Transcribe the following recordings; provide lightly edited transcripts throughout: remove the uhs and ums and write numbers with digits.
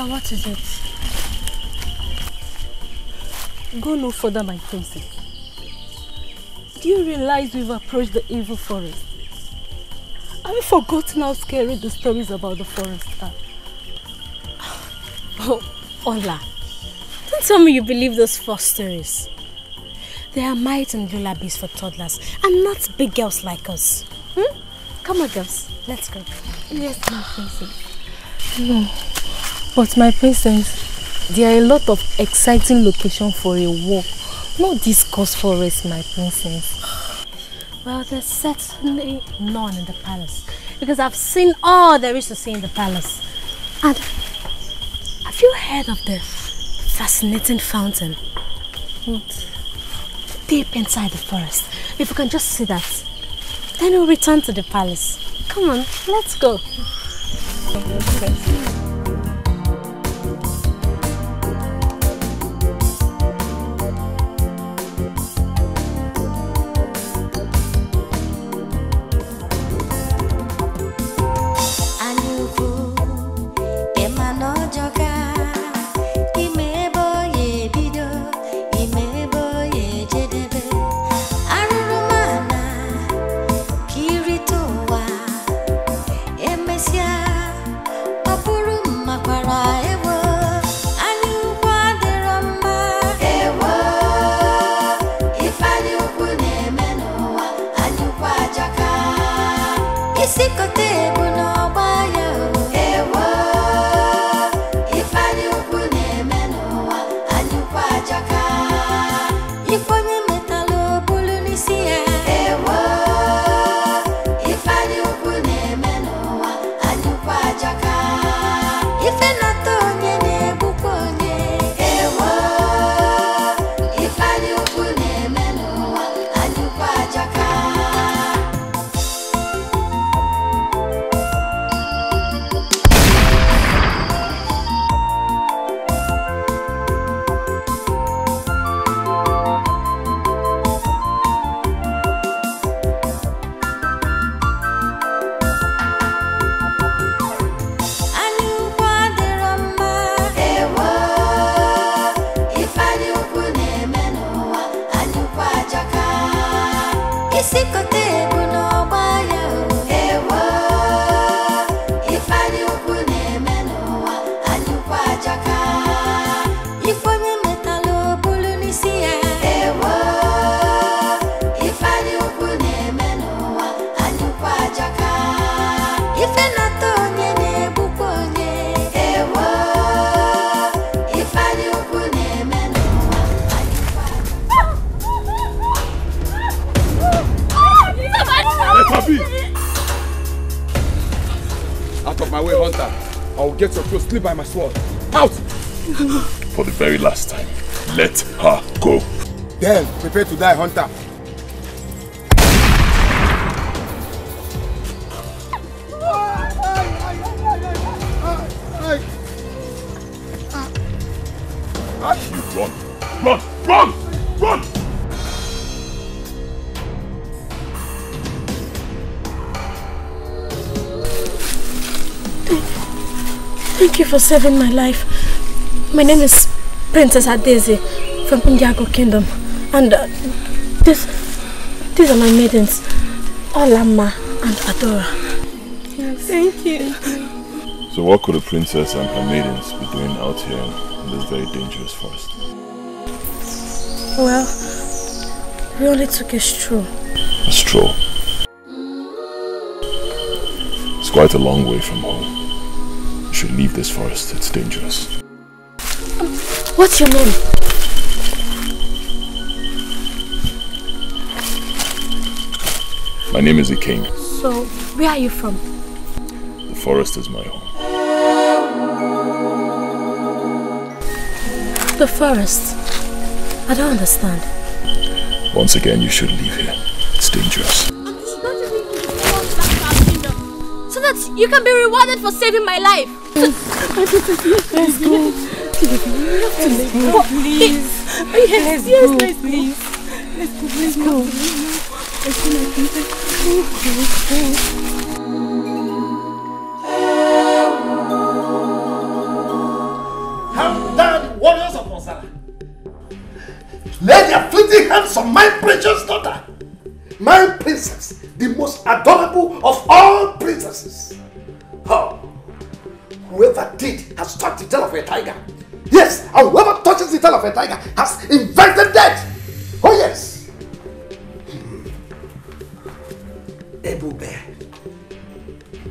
Ozala, what is it? Go no further, my princess. Do you realize we've approached the evil forest? Have you forgotten how scary the stories about the forest are? Oh, Ola, don't tell me you believe those false stories. They are mites and lullabies for toddlers and not big girls like us. Hmm? Come on, girls, let's go. Yes, my princess. No, but my princess, there are a lot of exciting locations for a walk. Not this coast forest, my princess. Well, there's certainly none in the palace because I've seen all there is to see in the palace. And have you heard of the fascinating fountain? What? Deep inside the forest. If you can just see that, then we'll return to the palace. Come on, let's go. By my sword. Out! For the very last time, let her go. Then, prepare to die, hunter. For saving my life. My name is Princess Adeze from Pundiago Kingdom, and these are my maidens, Olamma and Adora. Yes. Thank you. So what could a princess and her maidens be doing out here in this very dangerous forest? Well, we only took a stroll. A stroll? It's quite a long way from home. Should leave this forest, it's dangerous. What's your name? My name is Ikenga. So, where are you from? The forest is my home. The forest? I don't understand. Once again, you should leave here. It's dangerous. So that you can be rewarded for saving my life. Let's go. Let's go, please. Yes, yes, let's go. Let's go. Let's go. ransom my precious daughter, my princess, the most adorable of all princesses. Oh, whoever did has touched the tail of a tiger. Yes, and whoever touches the tail of a tiger has invited death. Oh yes. Ebu Bear,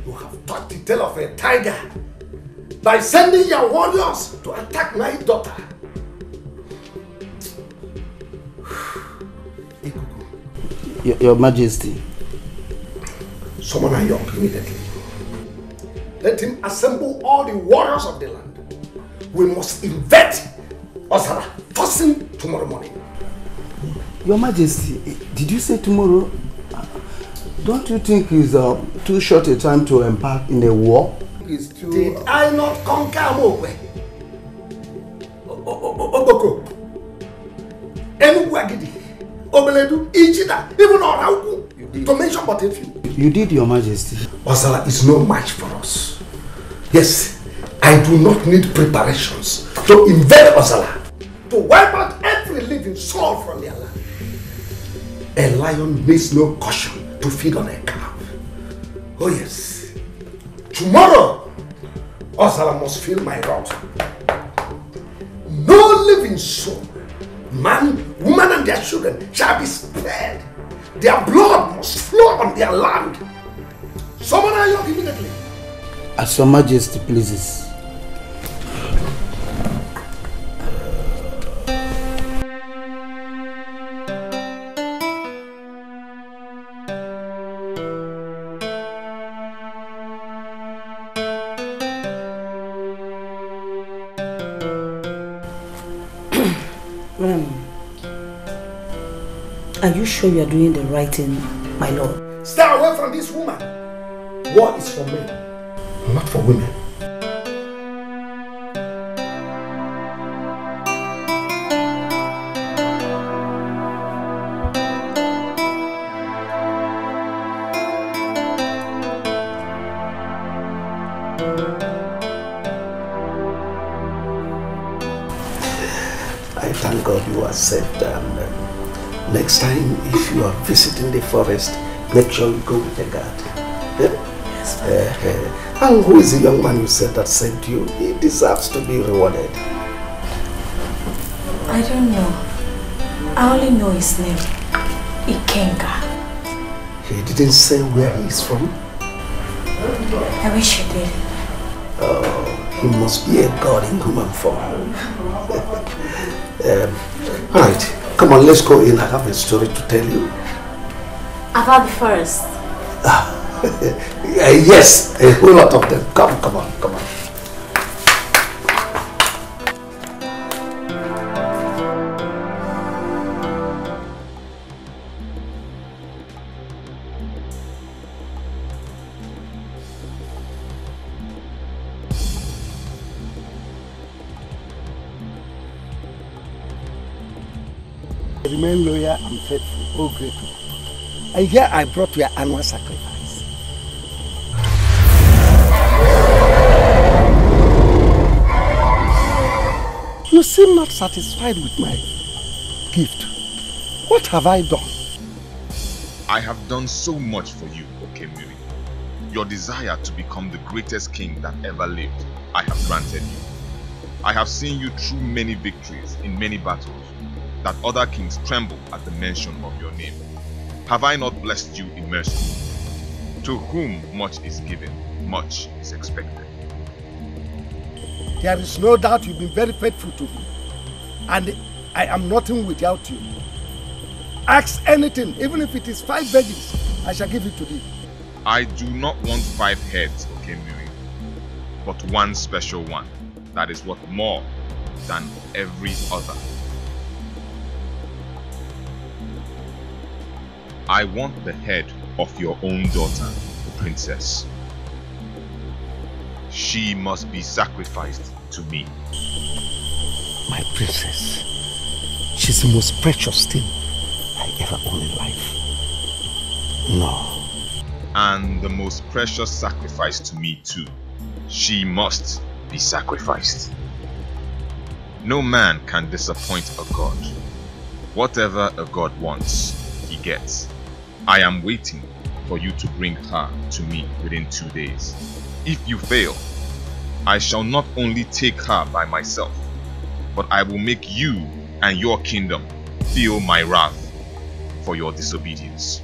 you have touched the tail of a tiger by sending your warriors to attack my daughter. Your Majesty. Summon Iyok immediately. Let him assemble all the warriors of the land. We must invade Ozala first thing tomorrow morning. Your Majesty, did you say tomorrow? Don't you think it's too short a time to embark in a war? It's too, did I not conquer Amokwe? Oboko. Enuwagidi. Obeledu, Ijida, even Orauku, to mention but a few. You did, Your Majesty. Ozala is no match for us. Yes, I do not need preparations to invade Ozala, to wipe out every living soul from their land. A lion needs no caution to feed on a calf. Oh yes. Tomorrow, Ozala must fill my route. No living soul, man, woman and their children shall be spared. Their blood must flow on their land. Summon Iyok immediately. As Your Majesty pleases. Are you sure you are doing the right thing, my lord? Stay away from this woman. War is for men, not for women. I thank God you are safe. Next time, if you are visiting the forest, make sure you go with a guard. Yes, and who is the young man you said that sent you? He deserves to be rewarded. I don't know. I only know his name, Ikenga. He didn't say where he is from? I wish he did. Oh, he must be a god in human form. All right. Come on, let's go in. I have a story to tell you. About the forest? Yes, a whole lot of them. Come on. Remain loyal and faithful, O great Lord. And here I brought your annual sacrifice. You seem not satisfied with my gift. What have I done? I have done so much for you, Okemiri. Your desire to become the greatest king that ever lived, I have granted you. I have seen you through many victories in many battles, that other kings tremble at the mention of your name. Have I not blessed you in mercy? To whom much is given, much is expected. There is no doubt you've been very faithful to me, and I am nothing without you. Ask anything, even if it is 5 veggies, I shall give it to thee. I do not want 5 heads, Okemiri, but one special one that is worth more than every other. I want the head of your own daughter, the princess. She must be sacrificed to me. My princess, she's the most precious thing I ever owned in life. No. And the most precious sacrifice to me too. She must be sacrificed. No man can disappoint a god. Whatever a god wants, he gets. I am waiting for you to bring her to me within 2 days. If you fail, I shall not only take her by myself, but I will make you and your kingdom feel my wrath for your disobedience.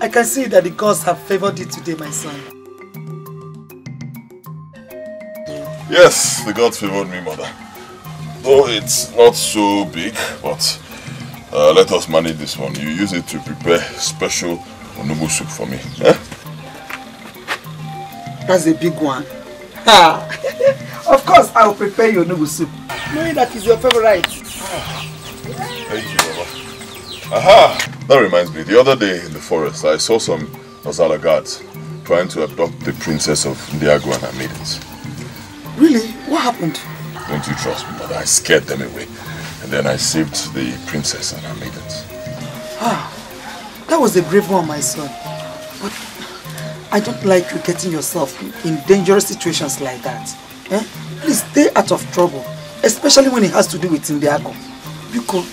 I can see that the gods have favored you today, my son. Yes, the gods favored me, mother. Though it's not so big, but let us manage this one. You use it to prepare special onubu soup for me. Eh? That's a big one. Ha! Of course, I will prepare your onubu soup. Knowing that is your favorite. Thank you, Baba. Aha! That reminds me, the other day in the forest, I saw some Ozala guards trying to abduct the princess of Ndiago, and I made it. Really? What happened? Don't you trust me, mother? I scared them away. And then I saved the princess and I made it. Ah, that was a brave one, my son. But I don't like you getting yourself in dangerous situations like that. Eh? Please stay out of trouble, especially when it has to do with Ndiago. Because...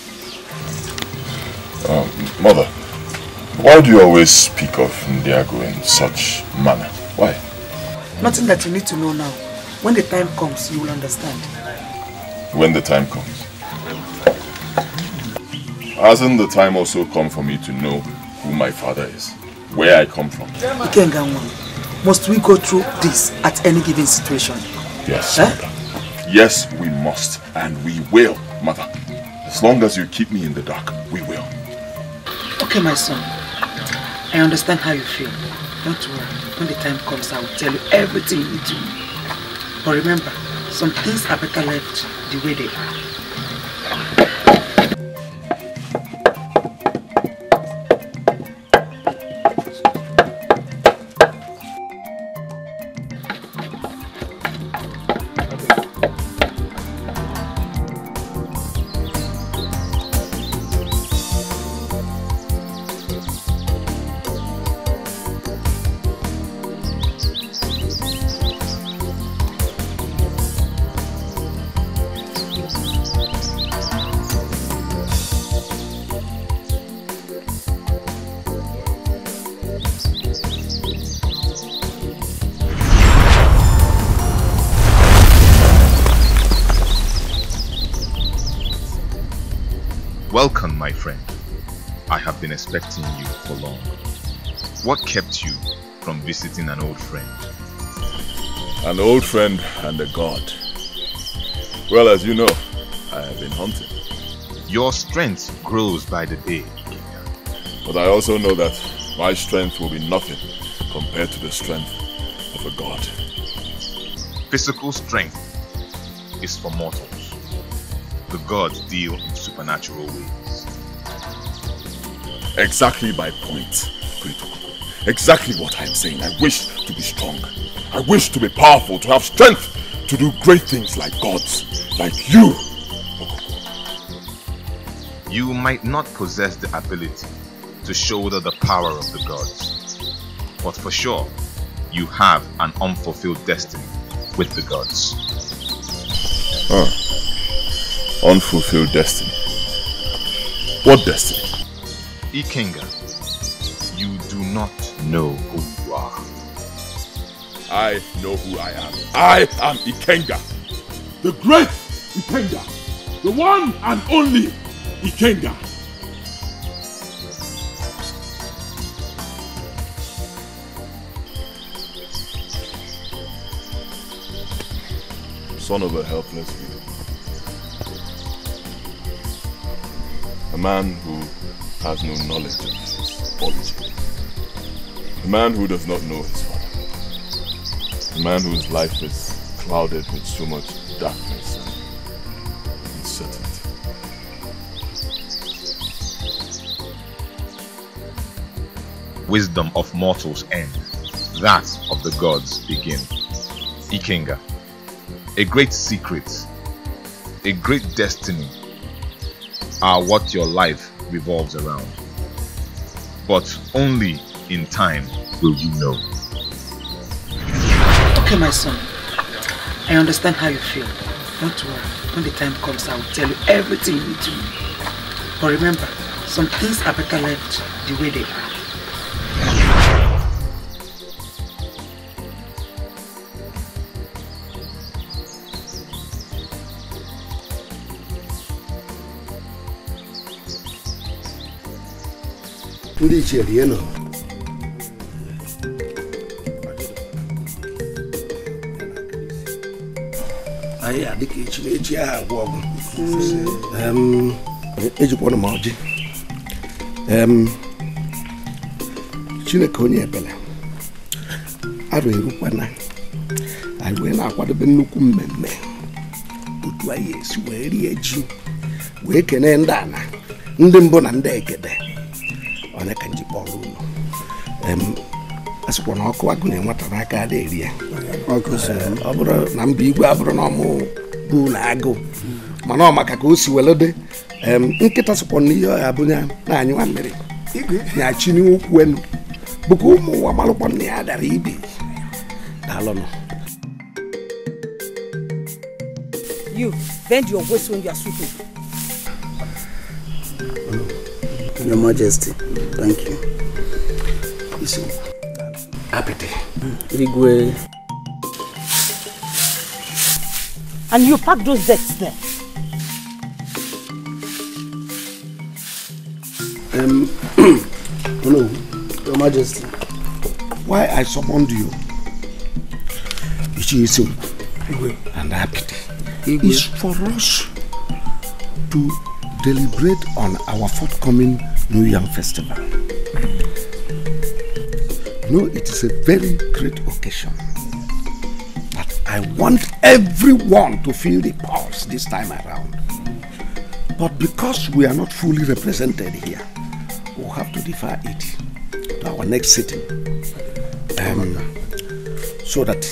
Mother, why do you always speak of Ndiago in such manner? Why? Nothing that you need to know now. When the time comes, you will understand. When the time comes? Hasn't the time also come for me to know who my father is? Where I come from? Ikenga, must we go through this at any given situation? Yes, eh? Mother. Yes, we must. And we will, mother. As long as you keep me in the dark, we will. Okay, my son. I understand how you feel. Don't worry. When the time comes, I will tell you everything you need to know. But remember, some things are better left the way they Welcome, my friend. I have been expecting you for long. What kept you from visiting an old friend? An old friend and a god. Well, as you know, I have been hunting. Your strength grows by the day. But I also know that my strength will be nothing compared to the strength of a god. Physical strength is for mortals. The gods deal in supernatural ways. Exactly my point, Rito. Exactly what I am saying. I wish to be strong. I wish to be powerful, to have strength, to do great things like gods, like you. You might not possess the ability to shoulder the power of the gods, but for sure, you have an unfulfilled destiny with the gods. Oh. Unfulfilled destiny. What destiny? Ikenga, you do not know who you are. I know who I am. I am Ikenga. The great Ikenga. The one and only Ikenga. Son of a helpless being. A man who has no knowledge of his origin. A man who does not know his father. A man whose life is clouded with so much darkness and uncertainty. Wisdom of mortals end, that of the gods begin. Ikenga. A great secret, a great destiny are what your life revolves around. But only in time will you know. Okay, my son. I understand how you feel. Don't worry. When the time comes, I will tell you everything you need to know. But remember, some things are better left the way they are. You bend your waist when you are sweeping. Your Majesty, thank you. Isimu. And you pack those decks there? Hello, Your Majesty. Why I summoned you? Isimu and Abogidi. It's for us to deliberate on our forthcoming New Yam Festival. No, it is a very great occasion. But I want everyone to feel the pulse this time around. But because we are not fully represented here, we'll have to defer it to our next sitting. So that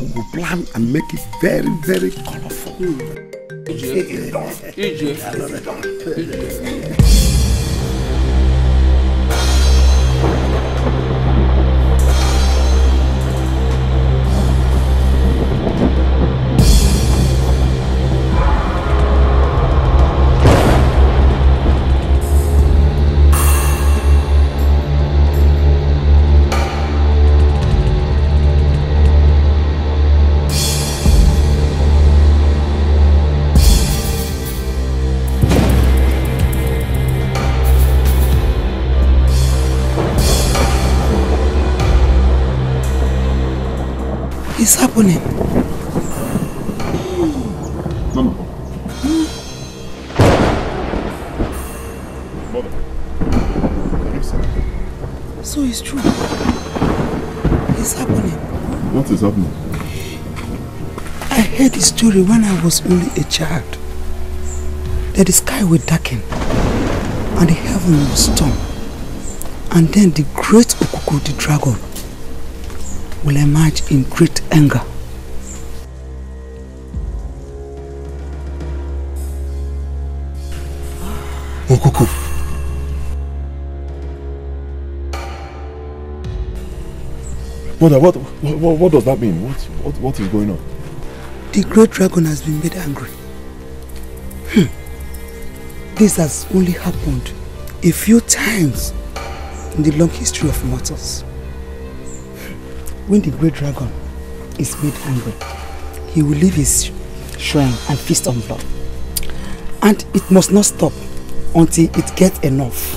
we will plan and make it very, very colorful. is happening? Mama. Mother. So it's true. It's happening. What is happening? I heard the story when I was only a child. That the sky will darken and the heaven will storm. And then the great Okuku, the dragon, will emerge in great anger. Okuku. Mother, what does that mean? What is going on? The great dragon has been made angry. This has only happened a few times in the long history of mortals. When the great dragon is made angry, he will leave his shrine and feast on blood. And it must not stop until it gets enough.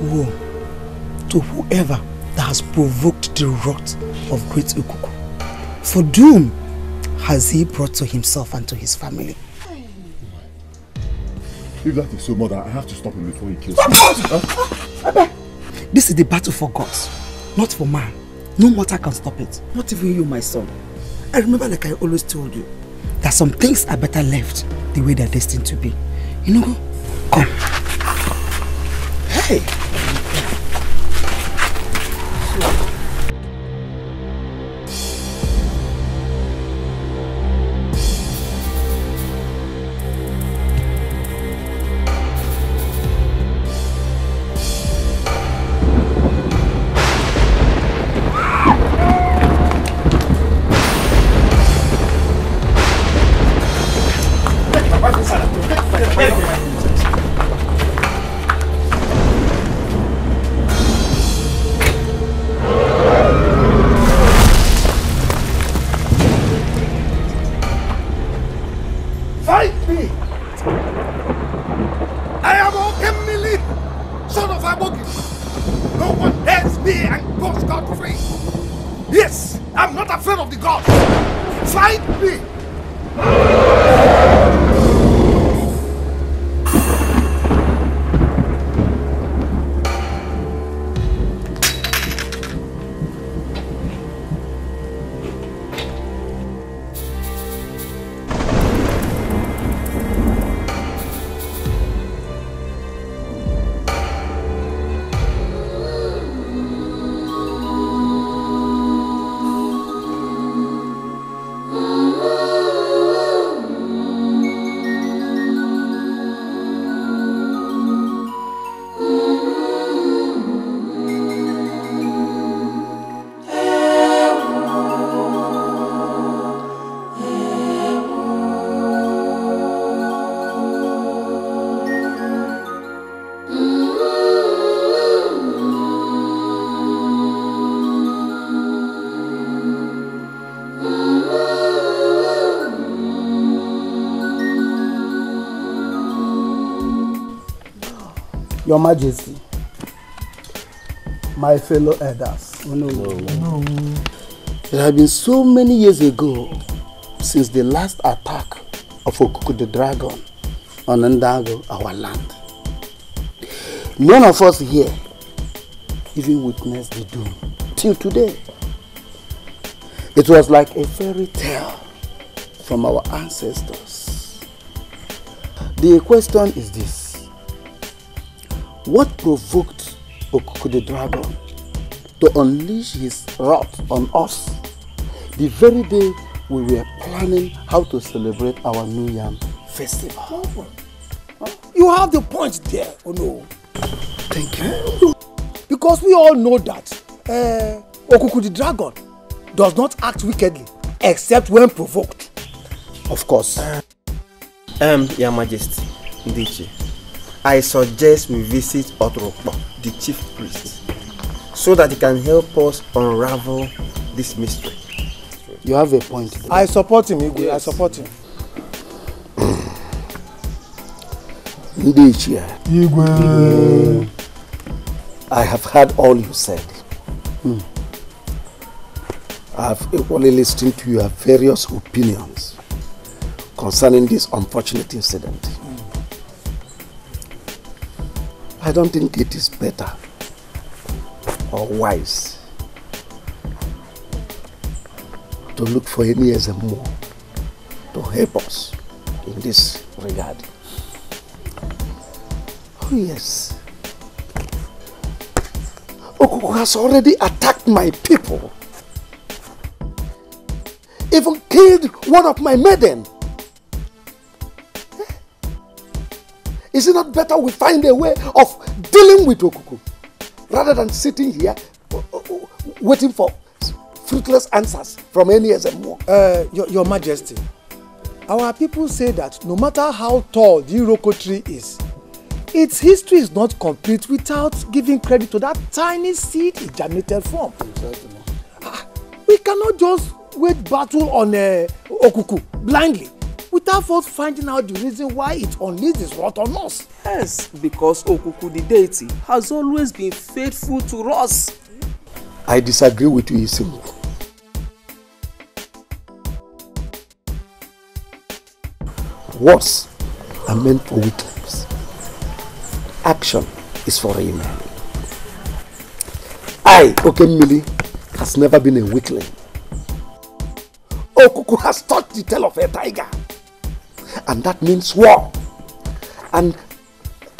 Woe to whoever that has provoked the wrath of great Okuku. For doom has he brought to himself and to his family. If that is so, Mother, I have to stop him before he kills me. Huh? This is the battle for God, not for man. No mortal can stop it. Not even you, my son. I remember, like I always told you, that some things are better left the way they're destined to be. You know, come. Hey! Your Majesty, my fellow elders. Oh no. No. It had been so many years ago since the last attack of Okuku the dragon on Ndago, our land. None of us here even witnessed the doom till today. It was like a fairy tale from our ancestors. The question is this. What provoked Okuku the dragon to unleash his wrath on us the very day we were planning how to celebrate our New Yam festival? You have the point there, Ono. Thank you. Because we all know that Okuku the dragon does not act wickedly except when provoked. Of course. Your Majesty, Ndichi. I suggest we visit Otropov, the chief priest, so that he can help us unravel this mystery. You have a point. There. I support him, Igwe. Yes. I support him. Igwe. I have heard all you said. I have equally listened to your various opinions concerning this unfortunate incident. I don't think it is better or wise to look for any Ezeamue to help us in this regard. Oh yes. Okuku has already attacked my people. Even killed one of my maiden. Is it not better we find a way of dealing with Okuku rather than sitting here waiting for fruitless answers from any Ezeamue? Your Majesty, our people say that no matter how tall the Iroko tree is, its history is not complete without giving credit to that tiny seed it germinated from. Exactly. We cannot just wage battle on Okuku blindly without first finding out the reason why it unleashed its wrath on us. Yes, because Okuku, the deity, has always been faithful to us. I disagree with you, Isimu. Words are meant for weakness. Action is for a man. I, Okemiri, has never been a weakling. Okuku has touched the tail of a tiger. And that means war. And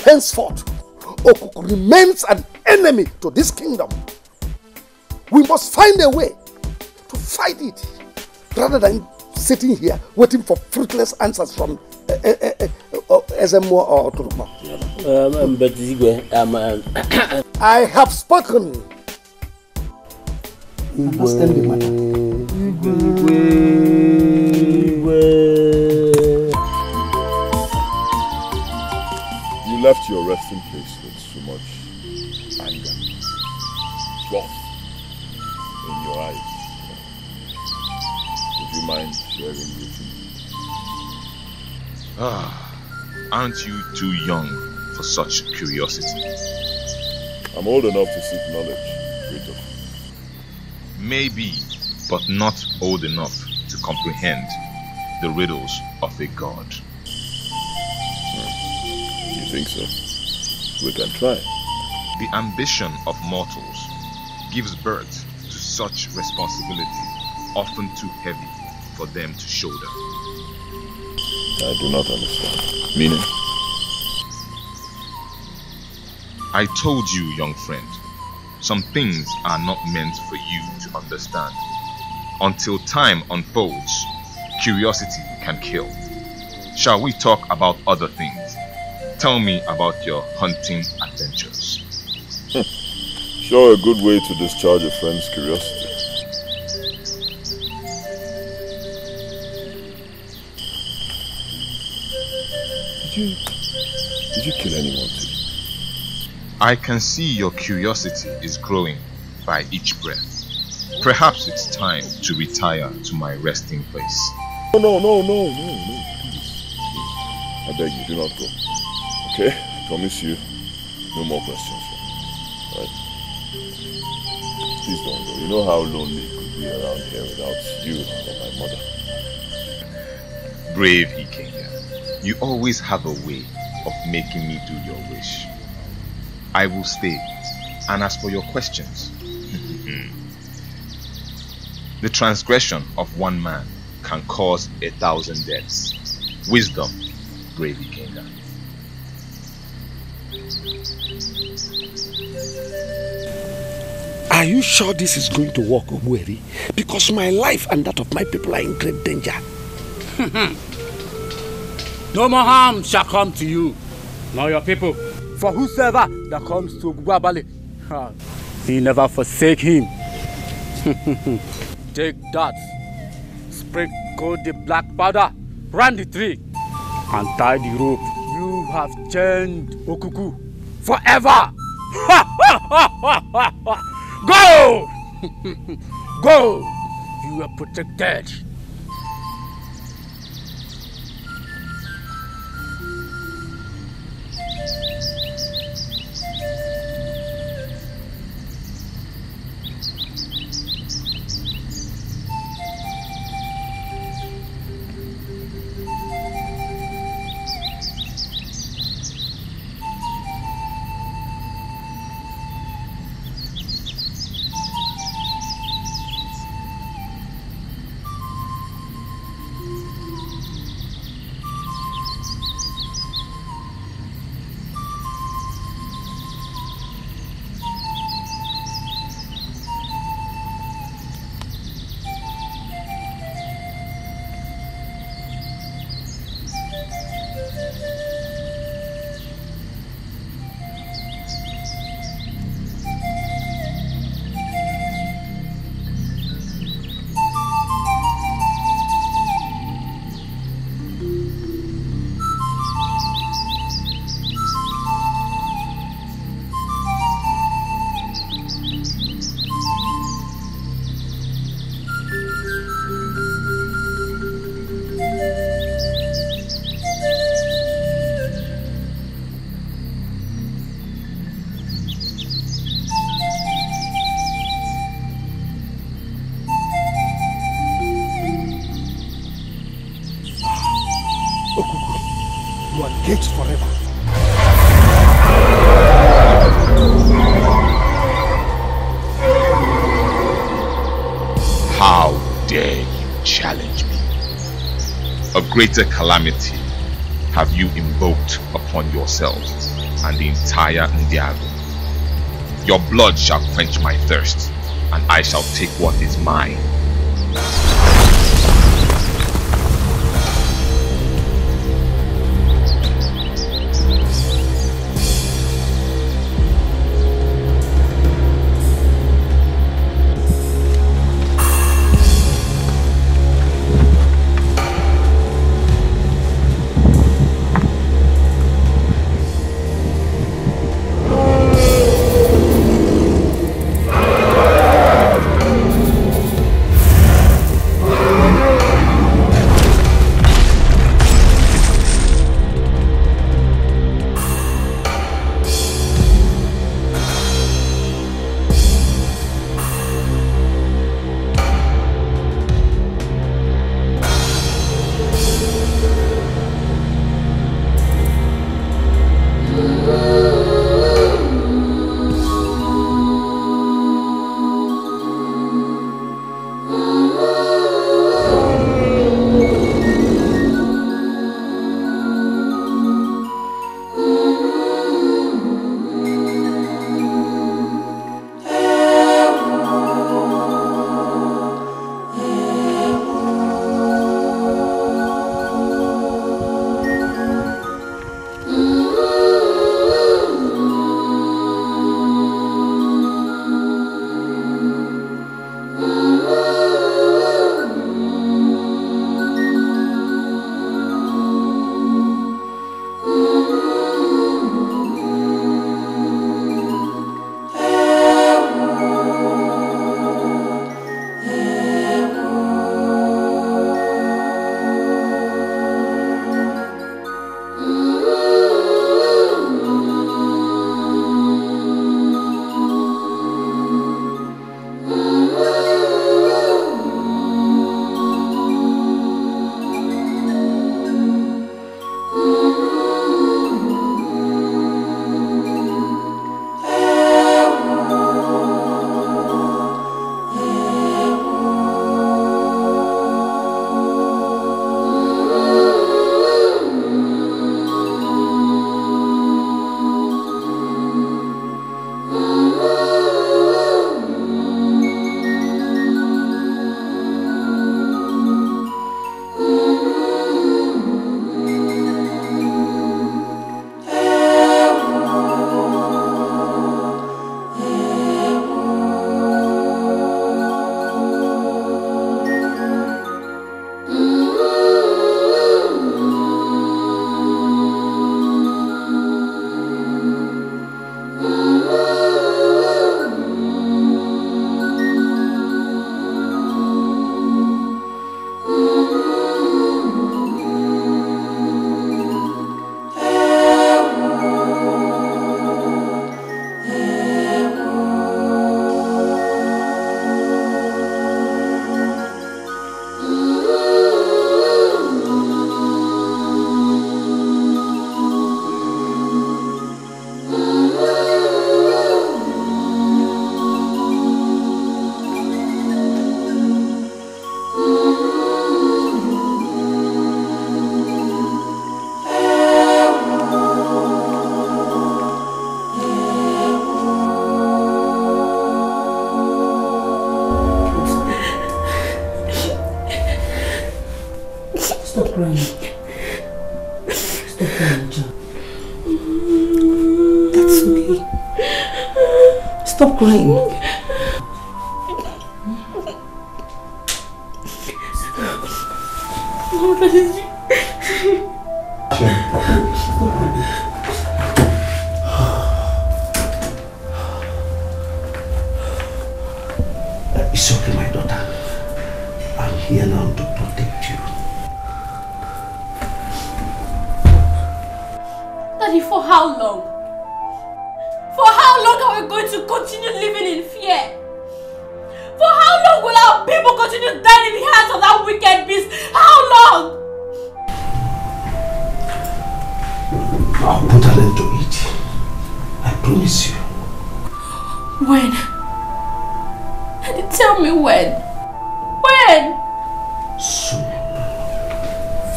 henceforth, Okuku remains an enemy to this kingdom. We must find a way to fight it rather than sitting here waiting for fruitless answers from Ezeamue or Otrubo. I have spoken. Understand the matter. You left your resting place with so much anger, wrath in your eyes. Would you mind sharing with me? Aren't you too young for such curiosity? I'm old enough to seek knowledge, Rito. Maybe, but not old enough to comprehend the riddles of a god. You think so? We can try. The ambition of mortals gives birth to such responsibility, often too heavy for them to shoulder. I do not understand. Meaning? I told you, young friend, some things are not meant for you to understand. Until time unfolds, curiosity can kill. Shall we talk about other things? Tell me about your hunting adventures. Sure, a good way to discharge a friend's curiosity. Did you kill anyone today? I can see your curiosity is growing by each breath. Perhaps it's time to retire to my resting place. No, please. I beg you, do not go. Okay? I promise you, no more questions for me. Right? Please don't go. You know how lonely it could be around here without you or my mother. Brave Ikenga. You always have a way of making me do your wish. I will stay. And as for your questions, the transgression of one man can cause 1,000 deaths. Wisdom, brave Ikenga. Are you sure this is going to work, Obueri? Because my life and that of my people are in great danger. No more harm shall come to you, nor your people. For whosoever that comes to Gwabale, he never forsake him. Take that, sprinkle the black powder, run the tree, and tie the rope. You have chained Okuku forever. Go! Go! You are protected. caged forever. How dare you challenge me? A greater calamity have you invoked upon yourself and the entire Ndiago. Your blood shall quench my thirst, and I shall take what is mine.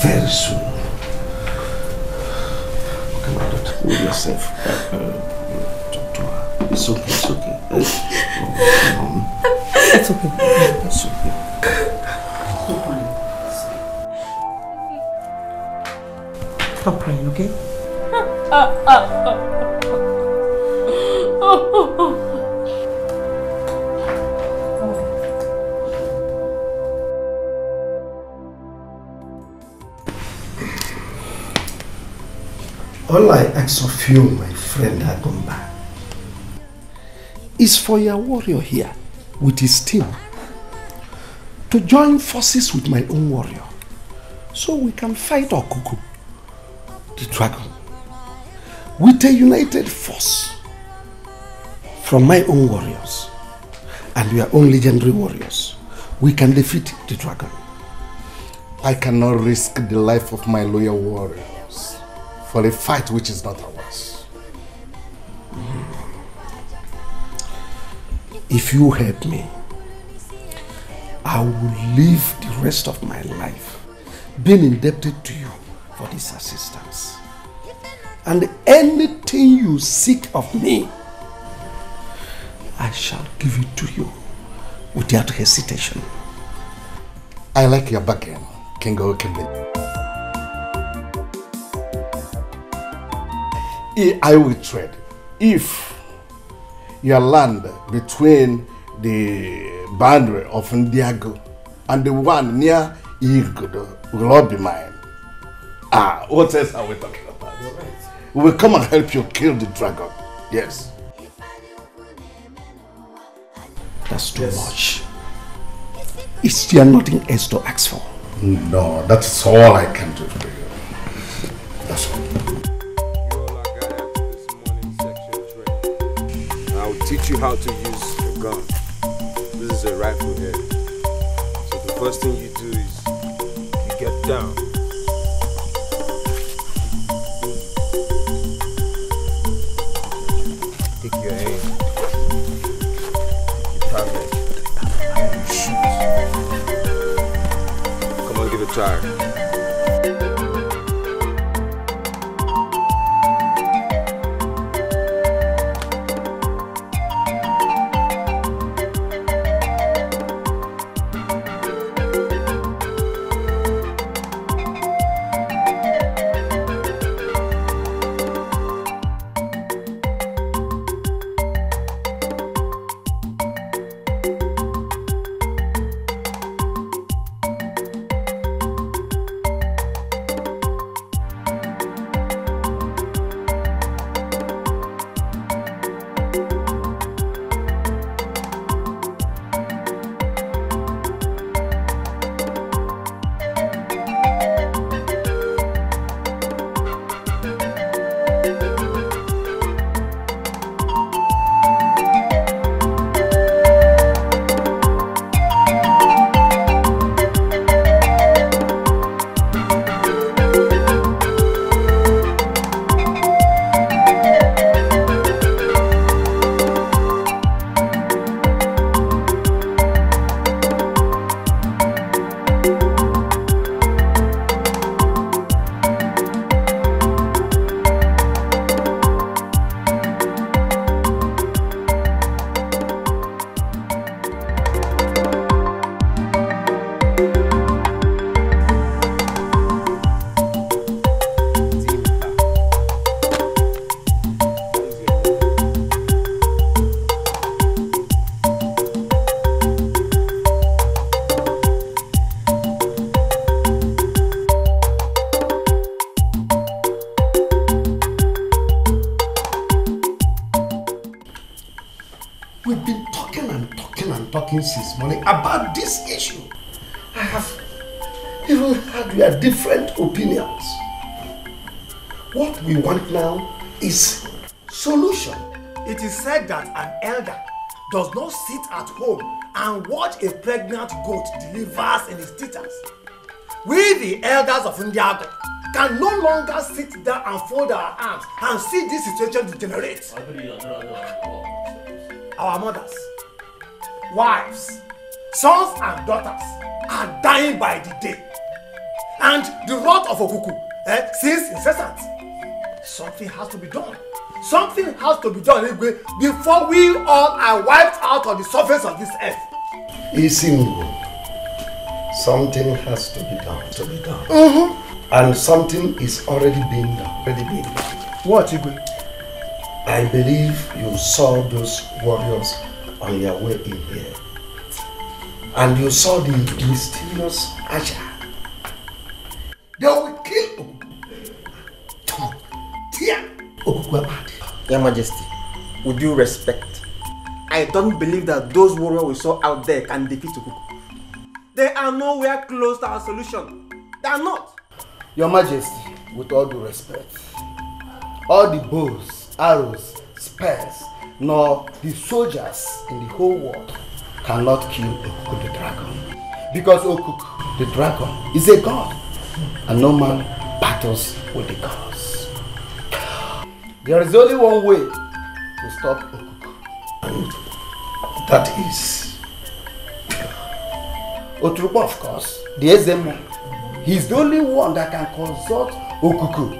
very soon. Okay, my daughter, hold yourself. Talk to her. It's okay, it's okay. It's okay. It's okay. Stop crying. Stop crying, okay? All I ask of you, my friend Agumba, is for your warrior here with his team to join forces with my own warrior so we can fight Okuku, the dragon, with a united force from my own warriors and your own legendary warriors. We can defeat the dragon. I cannot risk the life of my loyal warrior for a fight which is not ours. If you help me, I will live the rest of my life being indebted to you for this assistance. And anything you seek of me, I shall give it to you without hesitation. I like your back end, King Okemiri. I will trade if your land between the boundary of Ndiago and the one near Igodo will all be mine. Ah, what else are we talking about? We will come and help you kill the dragon. Yes. That's too much. Is there nothing else to ask for? No, that's all I can do for you. That's all. Teach you how to use a gun. This is a rifle here. So the first thing you do is you get down. Take your aim. Take your target. And you shoot. Come on, give it a try. Since morning about this issue. I have even had your different opinions. What we want now is solution. It is said that an elder does not sit at home and watch a pregnant goat delivers in his teats. We, the elders of Ndiago, can no longer sit down and fold our arms and see this situation degenerate. Our mothers, wives, sons and daughters are dying by the day, and the of Okuku, since incessant. Something has to be done. Something has to be done before we all are wiped out on the surface of this earth. Isimu, something has to be done. And something is already being done. What, Igwe? I believe you saw those warriors on your way in here. And you saw the mysterious archer. They will kill Your Majesty, with due respect, I don't believe that those warriors we saw out there can defeat Okuku. They are nowhere close to our solution. They are not. Your Majesty, with all due respect, all the bows, arrows, spears, nor the soldiers in the whole world cannot kill Okuku the dragon. Because Okuku the dragon is a god, and no man battles with the gods. There is only one way to stop Okuku, and that is Otrubo, of course, the Ezeamue. He is the only one that can consult Okuku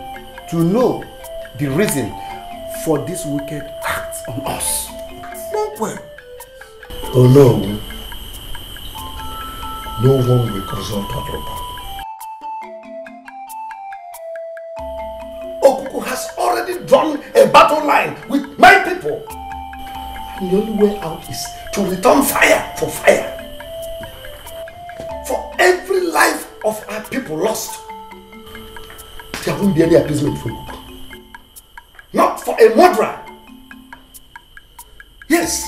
to know the reason for this wicked act on us. Oh no, no one will consult Otrubo. Drawn a battle line with my people. And the only way out is to return fire for fire. For every life of our people lost, there won't be any appeasement for you. Not for a murderer. Yes.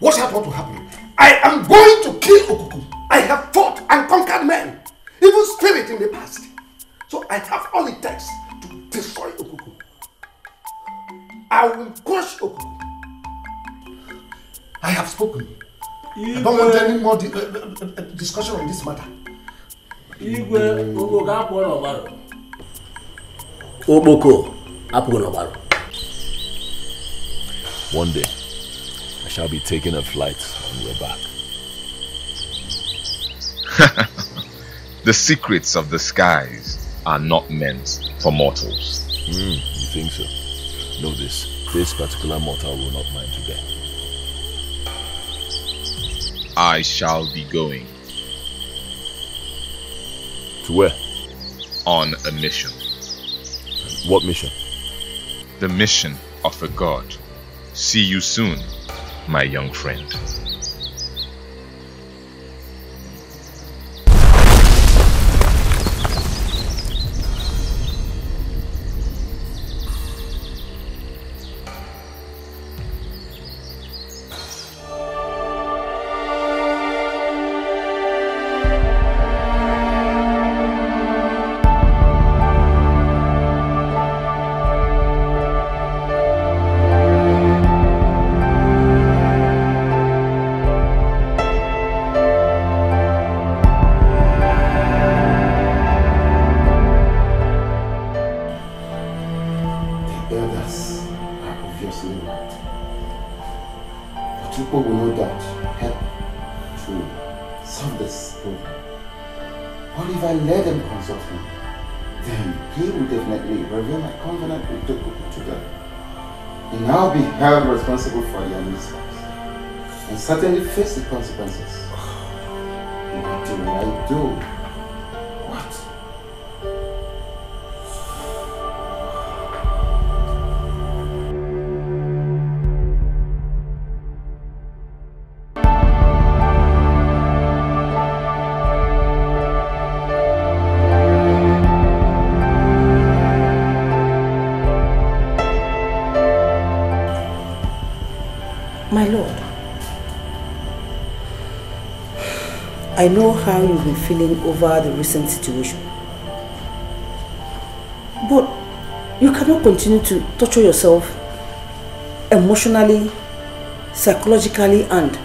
Watch out what will happen. I am going to kill Okuku. I have fought and conquered men, even spirit in the past. So I have all it takes. Destroy Okuku. I will crush Okuku. I have spoken. Igwe. I don't want any more discussion on this matter. Igwe, Oboko, Apuonobaro. One day, I shall be taking a flight on your back. The secrets of the skies are not meant for mortals. You think so? Know this. This particular mortal will not mind today. I shall be going. To where? On a mission. What mission? The mission of a god. See you soon, my young friend. Certainly face the consequences. What do I do? I know how you've been feeling over the recent situation. But you cannot continue to torture yourself emotionally, psychologically, and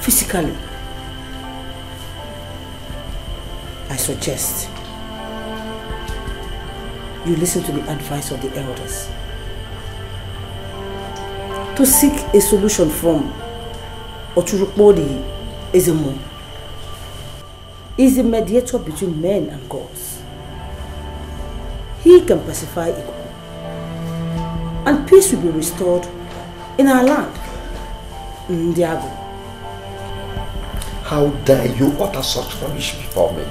physically. I suggest you listen to the advice of the elders to seek a solution from Otrubo, the Ezeamue. is the mediator between men and gods. He can pacify Iko, and peace will be restored in our land, Ndiago. How dare you utter such rubbish before me?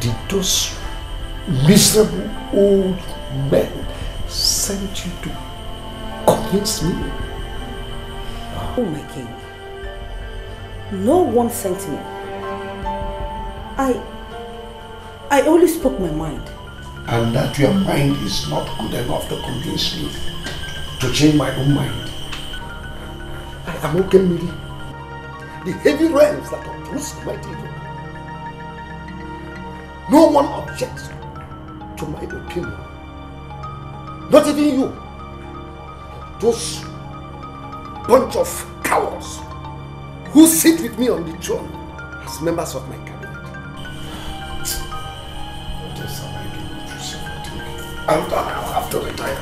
Did those miserable old men send you to convince me? Oh my king, no one sent me. I only spoke my mind. And that your mind is not good enough to convince me to change my own mind. I am Okemiri, the heavy realms that oppose my evil. No one objects to my opinion. Not even you. Those bunch of cowards who sit with me on the throne as members of my cabinet. I have to retire.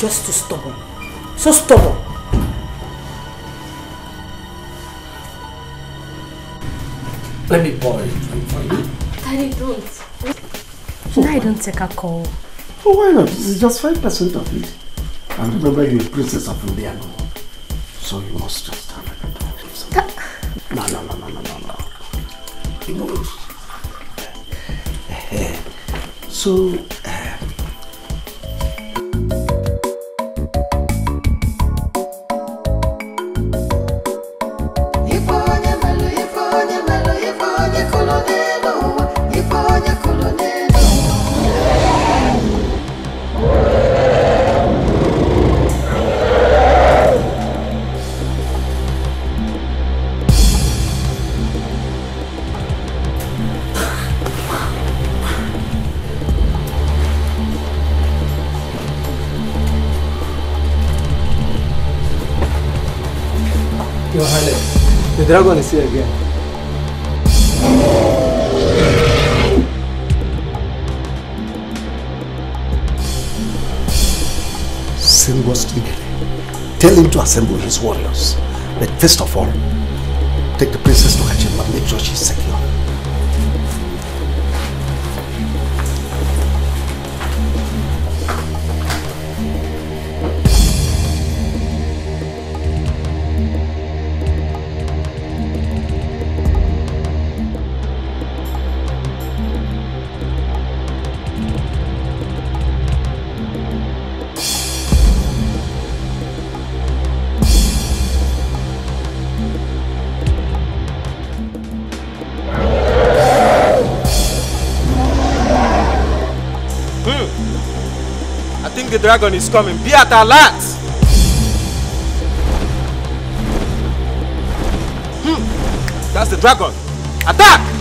Just too stubborn. So stubborn. Let me boil it for you. Daddy, don't. So I don't take a call. Oh, why not? It's just 5% of it. And remember, you're a princess of Ndiago. So you must just have it. No. The dragon is here again. Send word to Ndede. Tell him to assemble his warriors. But first of all, take the princess to her chamber and make sure she's secure. The dragon is coming. Be at alert! That's the dragon. Attack!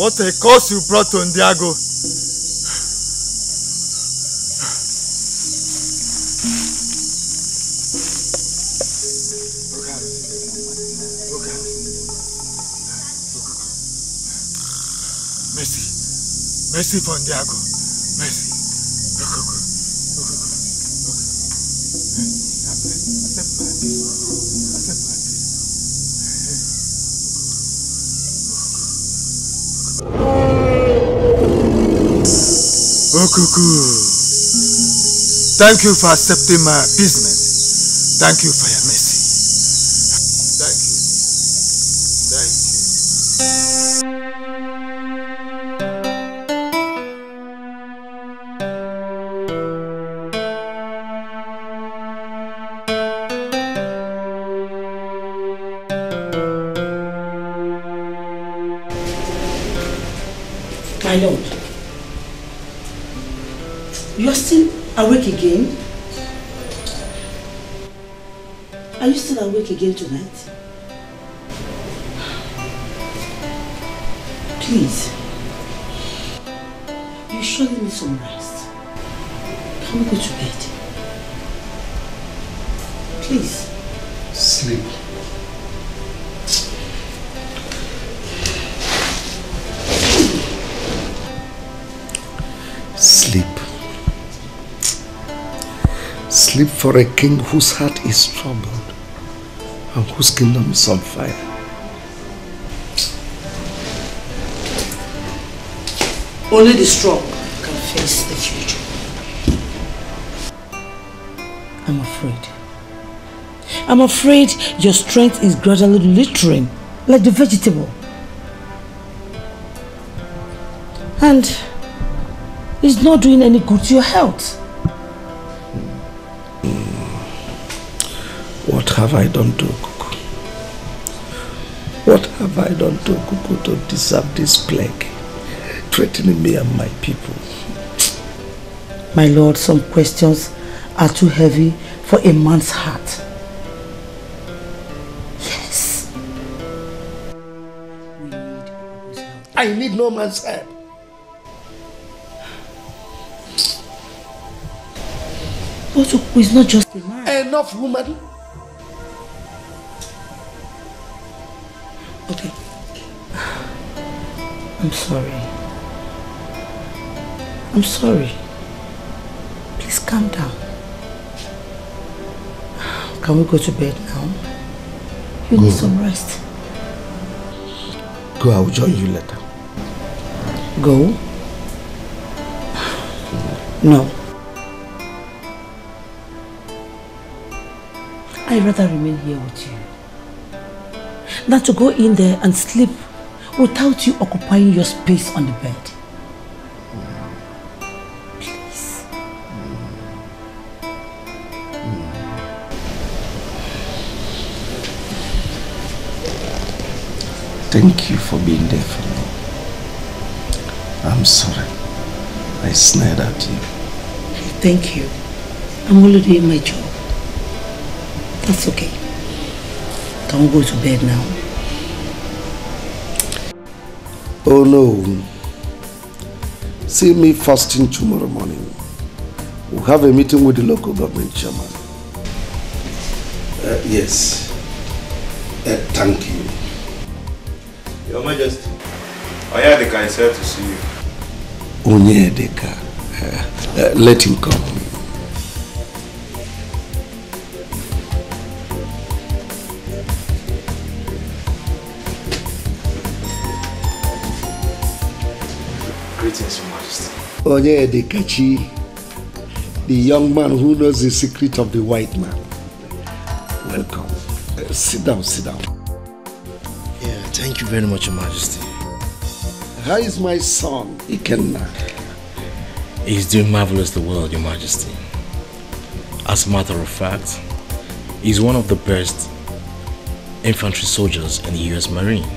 What a curse you brought to Ndiago. Mercy. Mercy for Ndiago. Mercy. Okuku, thank you for accepting my appeasement. Thank you for your mercy. Thank you. My lord, you are still awake again? Are you still awake again tonight? Please, you surely need some rest. Can we go to bed? Please. Sleep. Sleep. Sleep for a king whose heart is troubled and whose kingdom is on fire. Only the strong can face the future. I'm afraid your strength is gradually littering like the vegetable. And it's not doing any good to your health. What have I done to Okuku? What have I done to Okuku to deserve this plague, threatening me and my people? My lord, some questions are too heavy for a man's heart. Yes. We need Okuku's help. I need no man's help. But Okuku is not just a man. Enough, woman. Okay. I'm sorry. Please calm down. Can we go to bed now? You need some rest. Go, I will join you later. Go? No. I'd rather remain here with you than to go in there and sleep without you occupying your space on the bed. Please. Thank you for being there for me. I'm sorry I snared at you. Thank you. I'm only doing my job. That's okay. Can we go to bed now? Oh no. See me fasting tomorrow morning. We'll have a meeting with the local government chairman. Yes. Thank you. Your Majesty, Onyedika is here to see you. Onyedika. Let him come. Onyedikachi, the young man who knows the secret of the white man. Welcome. Sit down. Yeah, thank you very much, Your Majesty. How is my son, Ikenna? He's doing marvelously well, Your Majesty. As a matter of fact, he's one of the best infantry soldiers in the US Marine.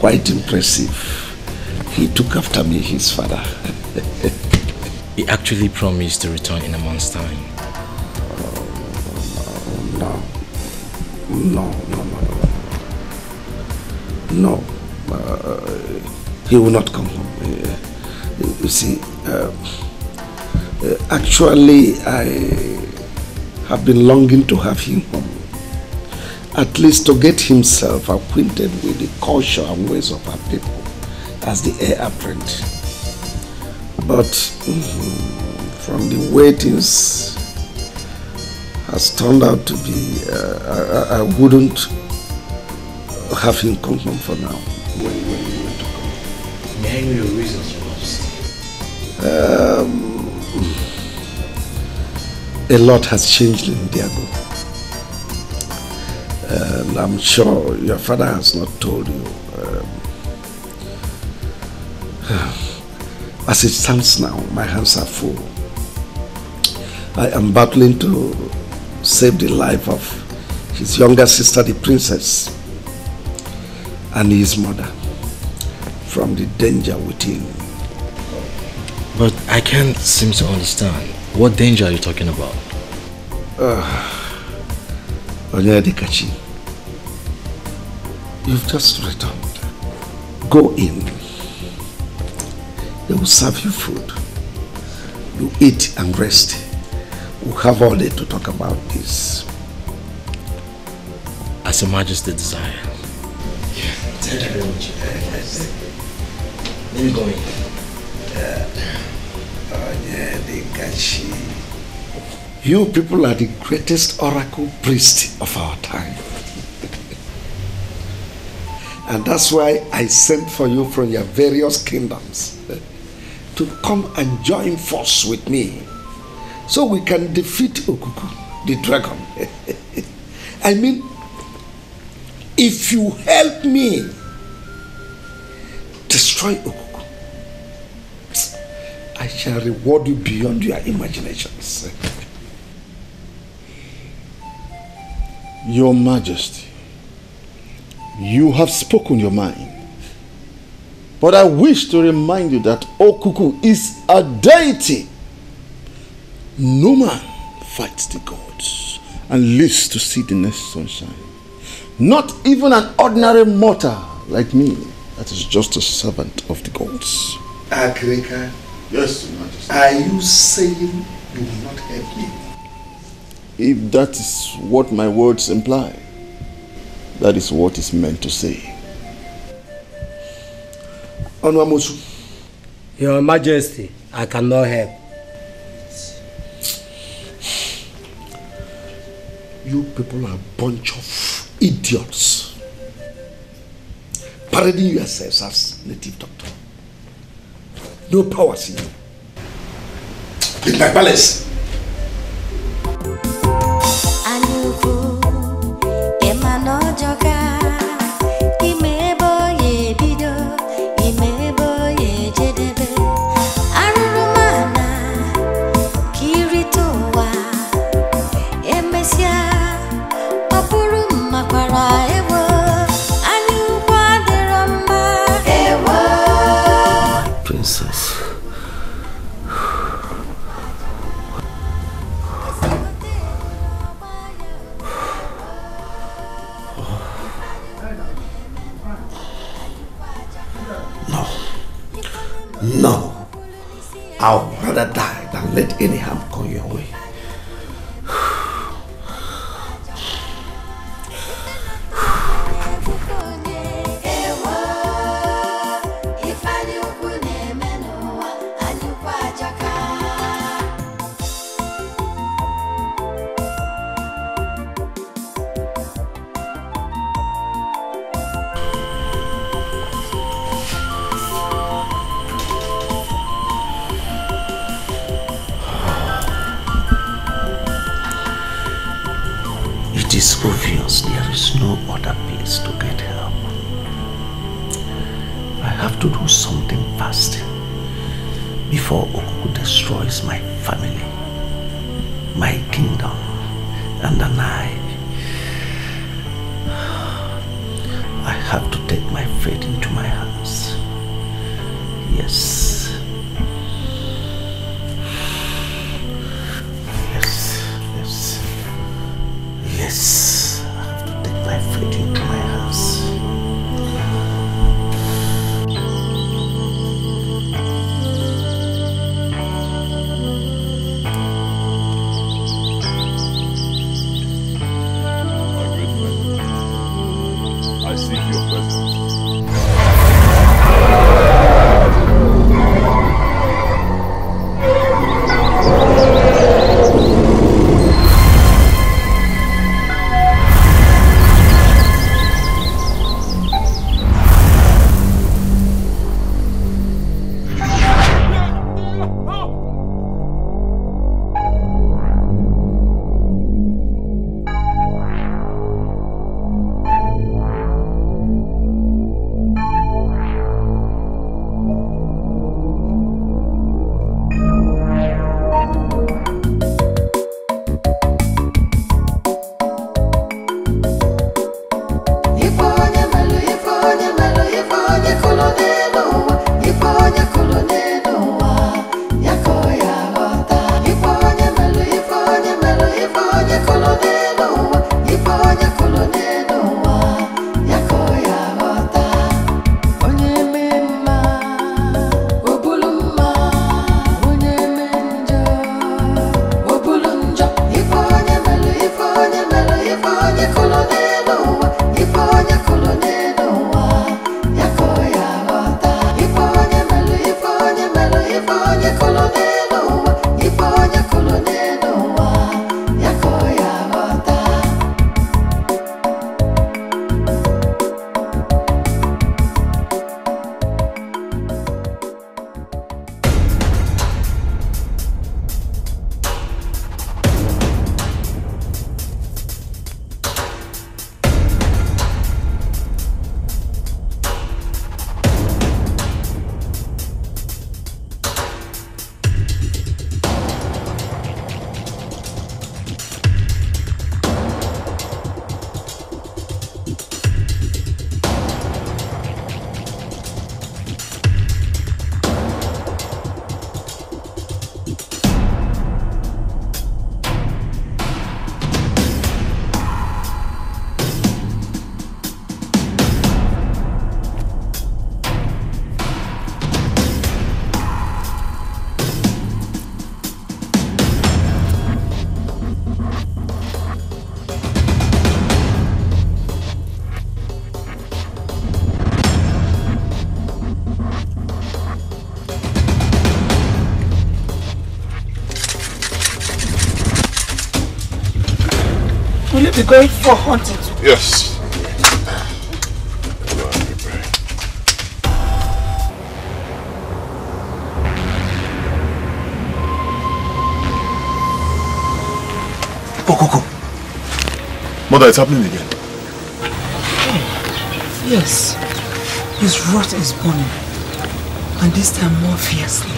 Quite impressive. He took after me, his father. He actually promised to return in a month's time. No. He will not come home. You see, actually, I have been longing to have him home. At least to get himself acquainted with the culture and ways of our people, as the heir apparent. But from the way things has turned out to be, I wouldn't have him come home for now. When he went to come. May I know your reasons, Your Majesty? A lot has changed in Ndiago. And I'm sure your father has not told you. As it stands now, my hands are full. I am battling to save the life of his younger sister, the princess, and his mother. from the danger within. But I can't seem to understand. What danger are you talking about? Onyedikachi, you've just returned. Go in. They will serve you food. You eat and rest. We'll have all day to talk about this. As Your Majesty desires. Yeah, thank you very much. Let me go in. Onyedikachi. You people are the greatest oracle priest of our time. And that's why I sent for you from your various kingdoms to come and join force with me so we can defeat Okuku, the dragon. I mean, if you help me destroy Okuku, I shall reward you beyond your imaginations. Your Majesty, you have spoken your mind. But I wish to remind you that Okuku is a deity. No man fights the gods and lives to see the next sunshine. Not even an ordinary mortal like me that is just a servant of the gods. Agrika, yes, Your Majesty. Are you saying you will not help me? If that is what my words imply, that is what is meant to say. Onwa Mosu. Your Majesty, I cannot help. You people are a bunch of idiots. Parading yourselves as native doctor. No powers in you. In my palace. Let any harm come your way. I seek your presence. They're going for hunting. Yes. Okuku. Mother, it's happening again. Hey. Yes. His rot is burning. And this time more fiercely.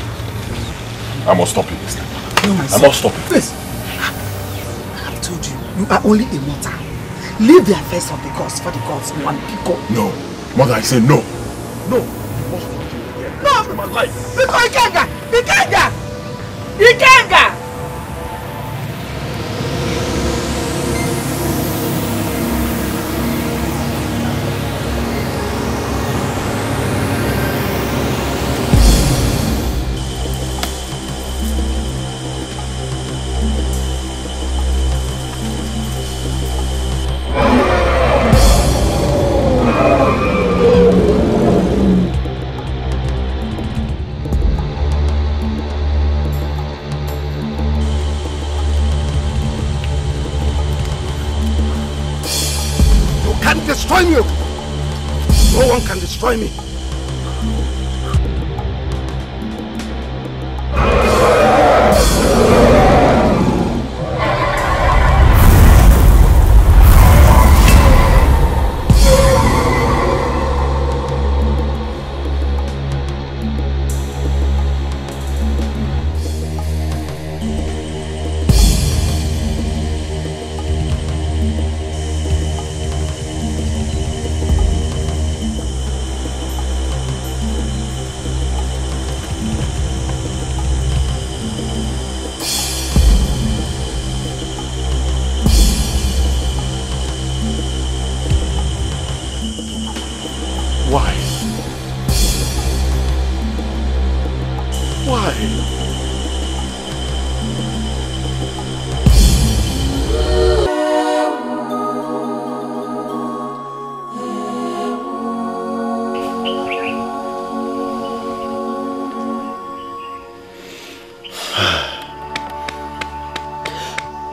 I must stop it this time. No, I must stop it. Please. I have told you, you are only a mortal. Leave the affairs of the gods for the gods one people. No. Mother, I say no. No. You must not do it again. No. In my life. Because Ikenga! Ikenga! Ikenga! Destroy me.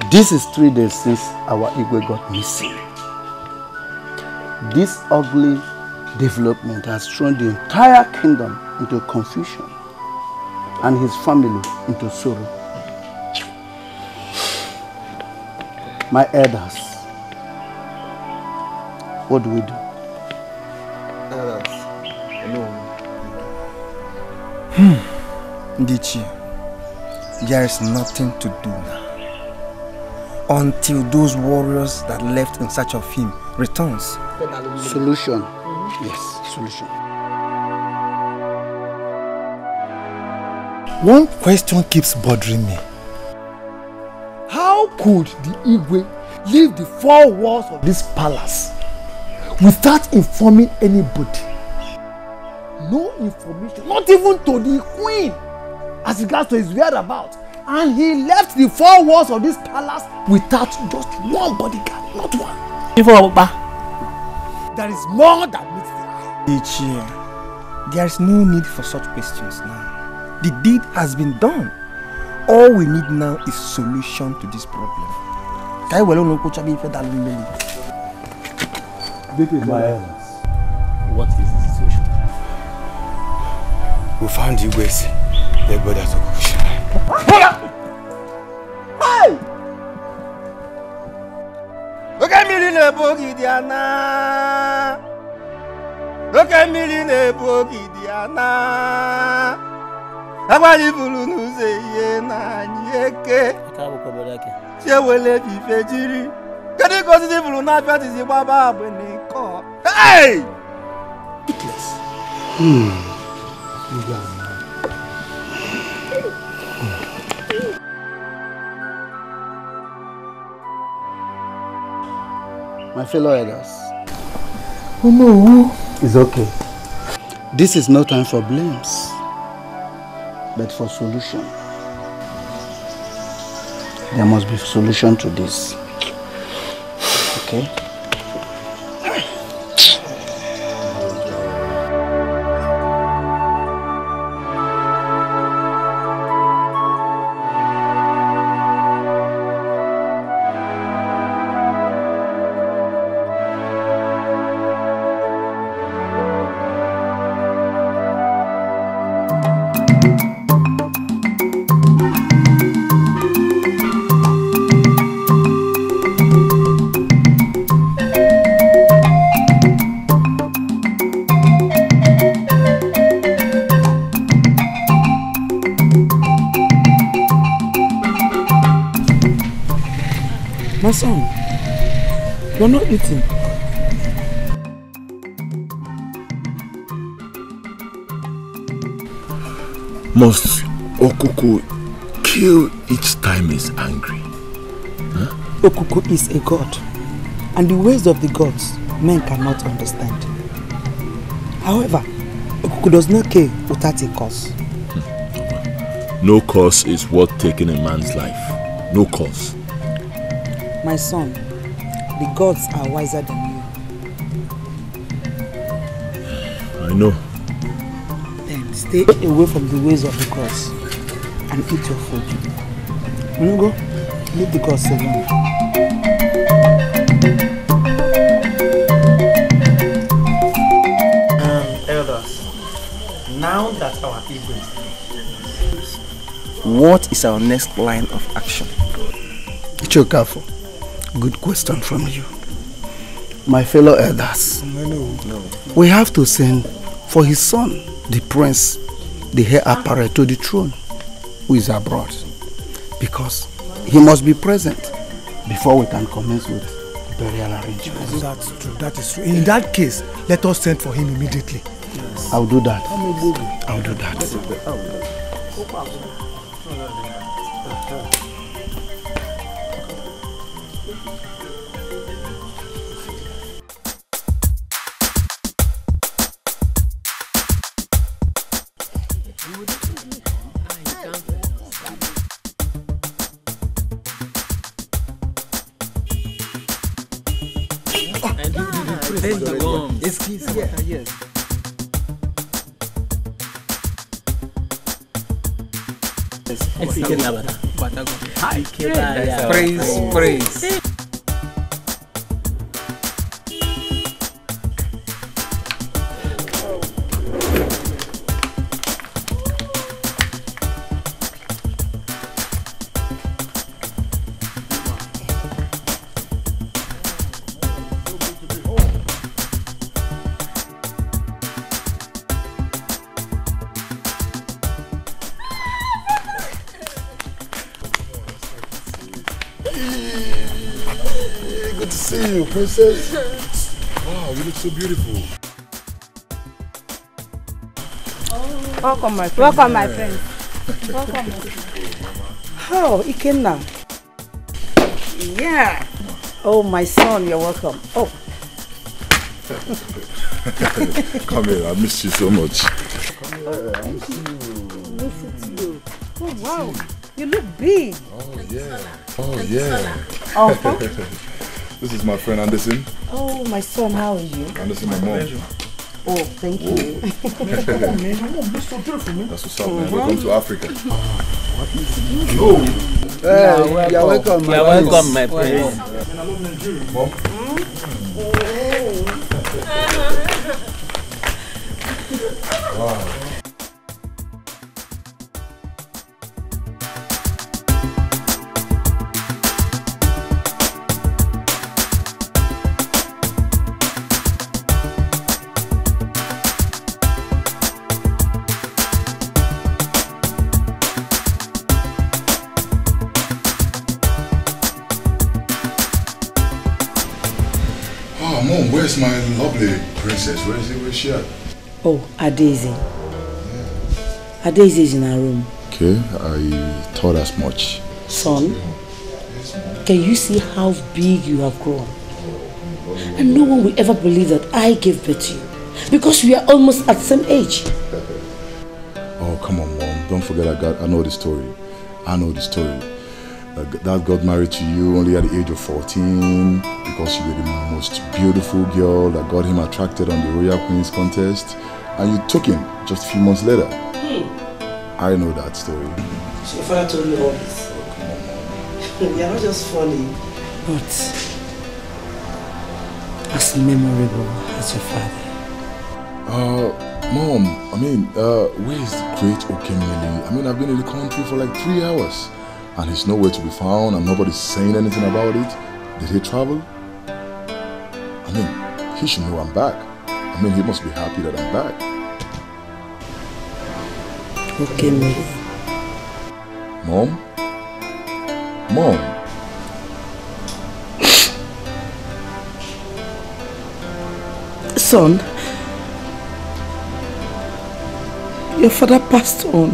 This is 3 days since our Igwe got missing. This ugly development has thrown the entire kingdom into confusion and his family into sorrow. My elders, what do we do? Elders, alone. Ndichi, there is nothing to do now. Until those warriors that left in search of him returns. Solution. Mm-hmm. Yes, solution. One question keeps bothering me. How could the Igwe leave the four walls of this palace without informing anybody? No information, not even to the queen as regards to his whereabouts. And he left the four walls of this palace without just one bodyguard, not one. There is more than meets the eye. There is no need for such questions now. The deed has been done. All we need now is a solution to this problem. What is the situation? We found you guys. They brought us to Kushi. Hey! Okemiri na Abogidi ana. Okemiri na Abogidi ana. Agbali bulu nuze ye na nyeke. Akabo kobolake. Chewele bi fejiri. Kede ko si bulu na pati si baba agbe niko. Hey! Yes. Yeah. My fellow elders, oh no, it's okay. This is no time for blames, but for solution. There must be a solution to this. Okay? My son, you're not eating. Must Okuku kill each time he's angry? Huh? Okuku is a god, and the ways of the gods men cannot understand. However, Okuku does not kill without a cause. No cause is worth taking a man's life. No cause. My son, the gods are wiser than you. I know. Then stay away from the ways of the gods and eat your food. Mungo, leave the gods alone. Now that our ego is dead, what is our next line of action? Ichokafo, good question from you. My fellow elders, no. We have to send for his son, the prince, the heir apparent to the throne, who is abroad, because he must be present before we can commence with burial arrangements. That's true, that is true. In that case, let us send for him immediately. Yes. I'll do that. I'll do that. Yes. Hi, praise. Princess, wow, you look so beautiful. Oh. Welcome, my friend. Welcome, my friend. Welcome. Oh, Ikenna. Yeah. Oh, my son, you're welcome. Oh. Come here, I missed you so much. Come here, I missed you. Missed you. Oh, wow. You look big. Oh, yeah. Oh, yeah. Oh, this is my friend Anderson. Oh, my son, how are you? Anderson, my mom. Oh, thank you. Come on, man. Come on, you're so beautiful, man. That's what's up, man. Welcome to Africa. What is it? Yo! Hey, you're welcome, my friend. You're welcome, my friend. I love Nigeria. Mom? Oh. Wow. Where's my lovely princess? Where is it? Where's she at? Oh, Adeze. Yeah. Adeze is in her room. Okay, I thought as much. Son, can you see how big you have grown? And no one will ever believe that I gave birth to you. Because we are almost at the same age. Oh, come on, Mom. Don't forget I know the story. That got married to you only at the age of 14 because you were the most beautiful girl that got him attracted on the Royal Queen's contest, and you took him just a few months later. I know that story. So your father told me all this. You are not just funny, but as memorable as your father. Mom, where is the great Okemiri? I've been in the country for like 3 hours. And he's nowhere to be found, and nobody's saying anything about it. Did he travel? He should know I'm back. He must be happy that I'm back. Okay, Mom? son. Your father passed on.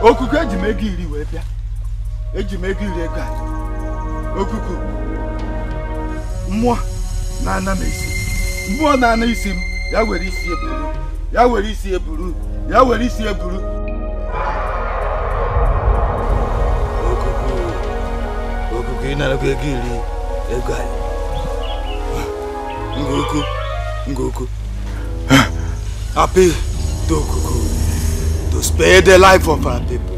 Okuku Ejime Giri Webia, Ejime Giri Ega, Okuku. Moi, Nana Messi. Moi, Nana Messi. Yaweri siye buru. Yaweri siye buru. Yaweri siye buru. Okuku. Okuku ina lakuye gili. Egal. Ngoku. Ngoku. Happy to Okuku. To spare the life of our people.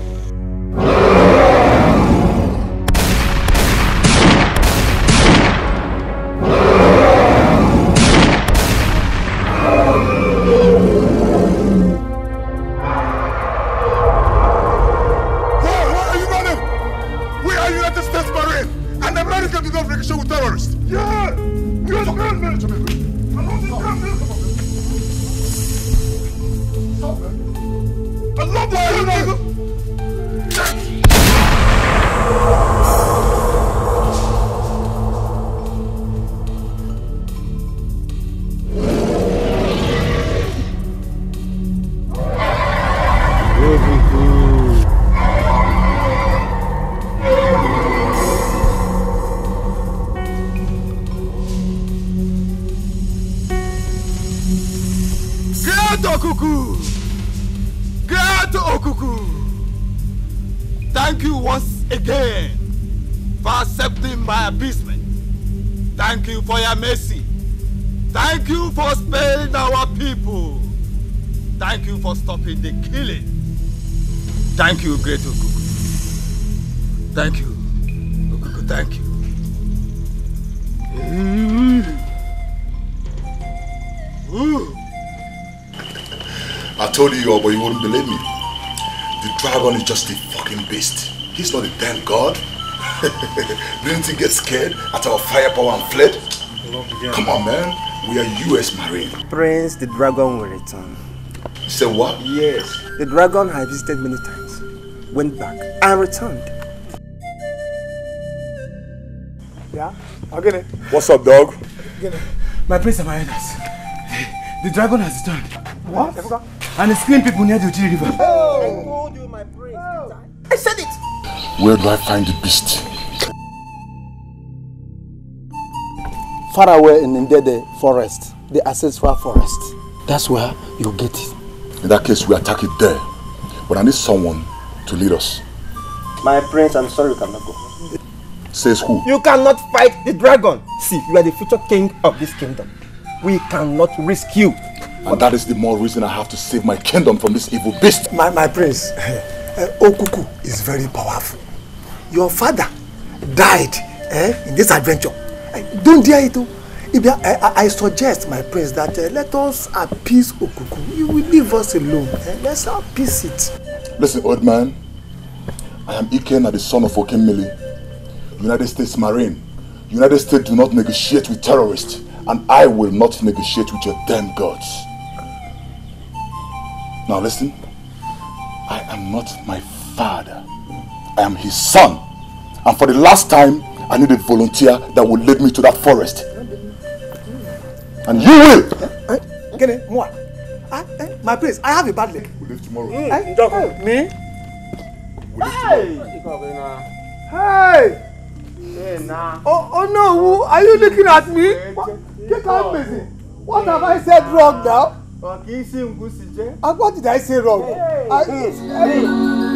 Thank you, great Okuku. Thank you, Okuku, thank you. I told you all, but you wouldn't believe me. The dragon is just a fucking beast. He's not a damn god. Didn't he get scared at our firepower and fled? Come on, man. We are US Marine. Prince, the dragon will return. You said what? Yes. The dragon I visited many times. Went back and returned. Yeah? Again. What's up, dog? Again. My prince and my elders. The dragon has returned. What? and screen people near the Uchi River. Oh. I told you, my prince. Oh. I said it. Where do I find the beast? Far away in Ndede forest, the ancestral forest. That's where you get it. In that case, we attack it there. But I need someone to lead us. My prince, I'm sorry you cannot go. Says who? You cannot fight the dragon. See, you are the future king of this kingdom. We cannot risk you. And that is the more reason I have to save my kingdom from this evil beast. My prince, Okuku is very powerful. Your father died in this adventure. Don't dare it. I suggest, my prince, that let us appease Okuku. You will leave us alone. Let's appease it. Listen, old man. I am Ikenna, the son of Okemiri, United States Marine. United States do not negotiate with terrorists, and I will not negotiate with your damn gods. Now listen, I am not my father. I am his son. And for the last time, I need a volunteer that will lead me to that forest. And you will! My prince, I have a bad leg. We'll leave tomorrow. Me? Hey! Oh no, who are you looking at me? Get out, busy. What have I said wrong now? What did I say wrong? Hey.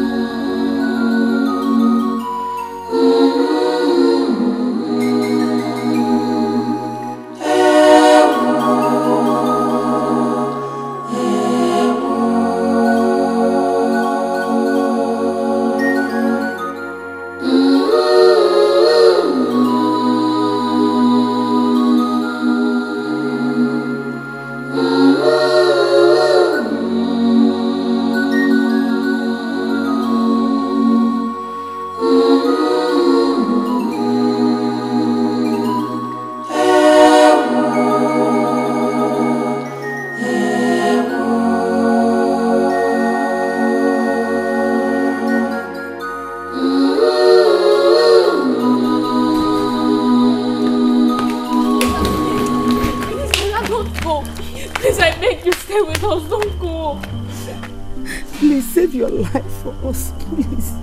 Please.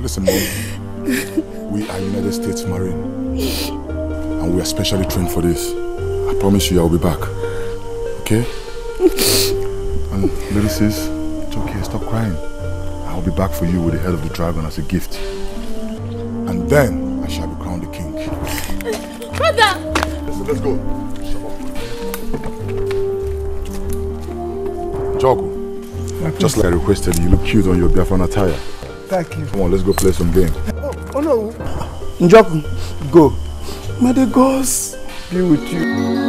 Listen, Mom. We are United States Marine. And we are specially trained for this. I promise you I will be back. Okay? And little sis, it's okay, stop crying. I will be back for you with the head of the dragon as a gift. And then I shall be crowned the king. Brother! Listen, let's go. Njoku. Just like I requested, you look cute on your Biafran attire. Thank you. Come on, let's go play some game. Oh no. Njoku, go. May the gods be with you.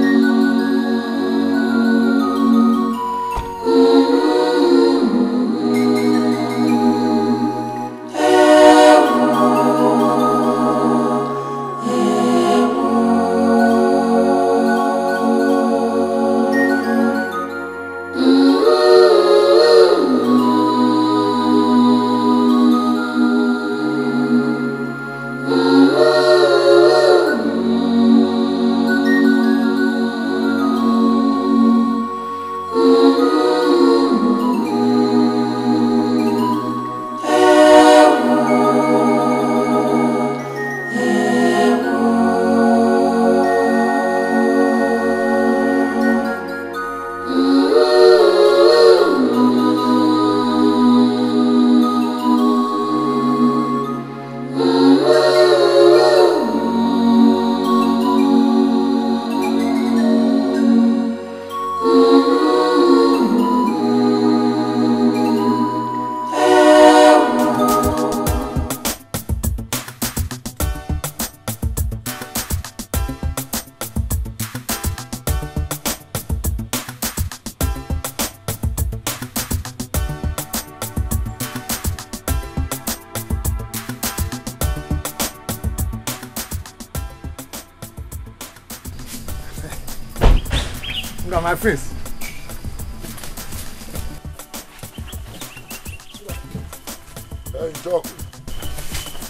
My face.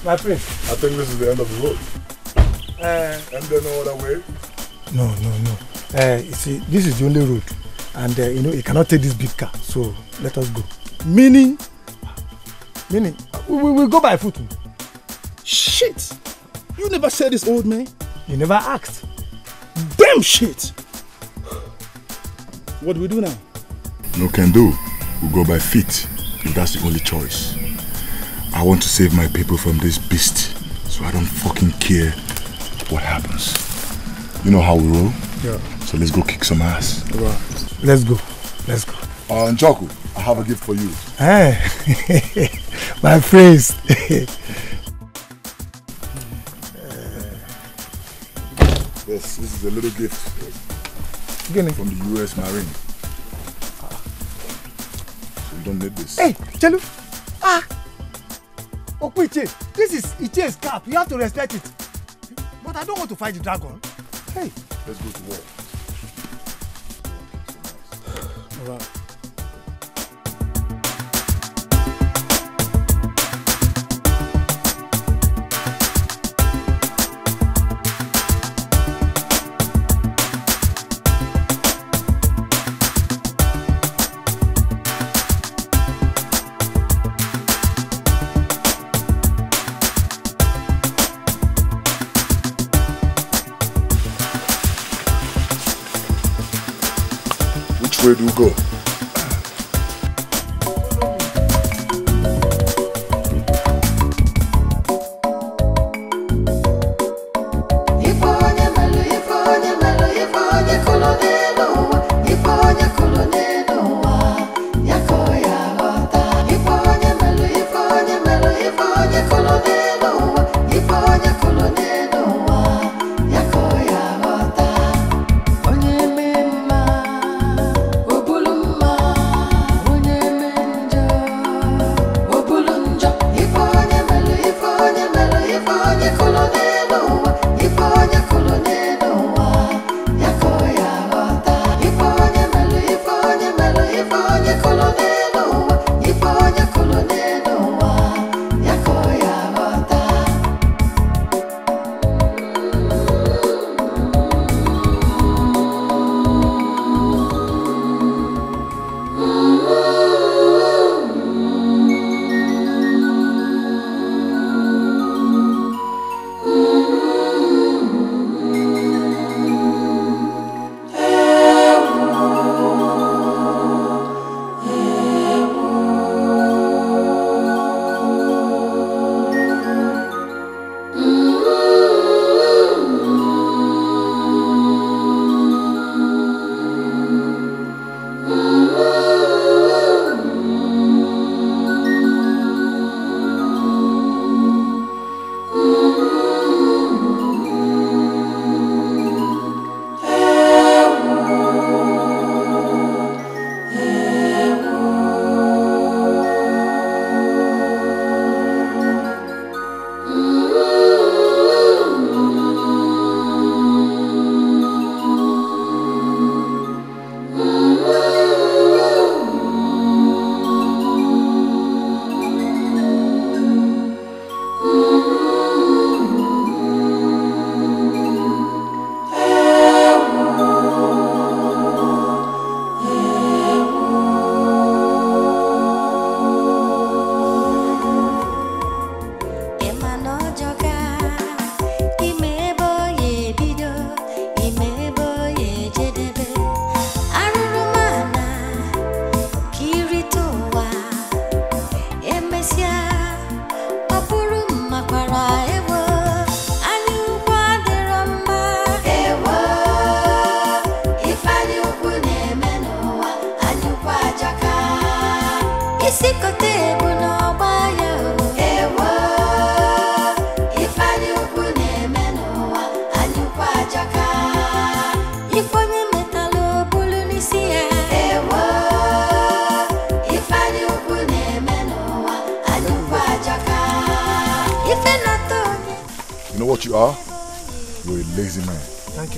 My prince. I think this is the end of the road. And there's no other way? No, no, no. You see, this is the only road. And you know, he cannot take this big car, so let us go. Meaning, we will go by foot. Shit! You never said this, old man. You never asked. Damn shit! What do we do now? No can do. We'll go by feet, if that's the only choice. I want to save my people from this beast, so I don't fucking care what happens. You know how we roll? Yeah. So let's go kick some ass. Right. Let's go. Njoku, I have a gift for you. Hey, my friends. Yes, this is a little gift from the US Marine. So you don't need this. Hey, Chalu! Ah! Okwe Iche, this is Iche's cap. You have to respect it. But I don't want to fight the dragon. Hey! Let's go to war. All right. Where do we go?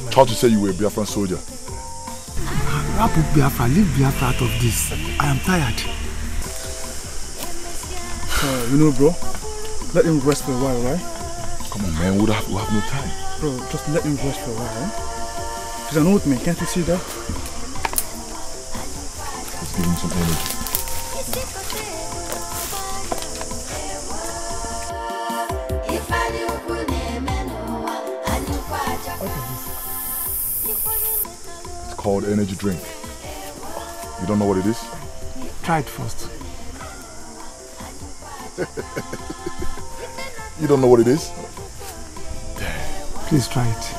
Thought you said you were a Biafran soldier. Wrap up Biafra, leave Biafra out of this. I am tired. You know, bro, let him rest for a while, right? Come on, man, we'll have no time. Bro, just let him rest for a while, right? He's an old man, can't you see that? giving some energy. It's called energy drink. You don't know what it is? Try it first. You don't know what it is? Please try it.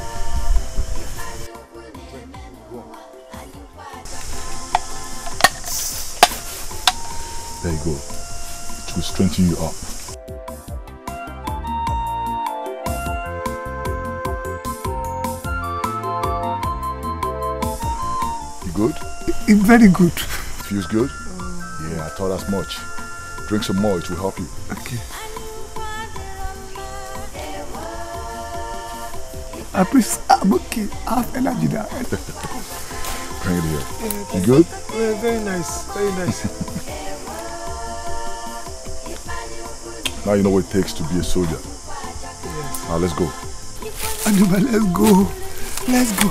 There you go. It will strengthen you up. You good? It's very good. Feels good? Yeah, I thought as much. Drink some more, it will help you. Okay. I'm okay. I have energy now. Bring it here. Yeah, you good? Yeah, very nice. Very nice. Now you know what it takes to be a soldier. Yes. Now let's go. Adoma, let's go. Let's go.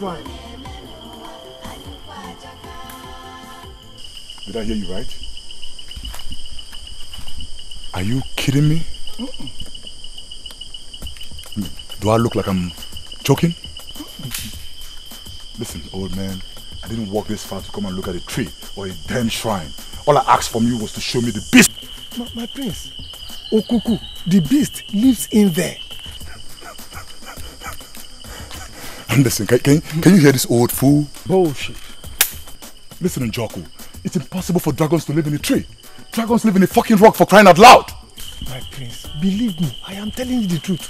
Right. Did I hear you right? Are you kidding me? Do I look like I'm joking? Listen, old man, I didn't walk this far to come and look at a tree or a damn shrine. All I asked from you was to show me the beast. My prince, Okuku, the beast lives in there. Listen, can you hear this old fool? Bullshit. Listen, Njoku, it's impossible for dragons to live in a tree. Dragons live in a fucking rock, for crying out loud. My prince, believe me, I am telling you the truth.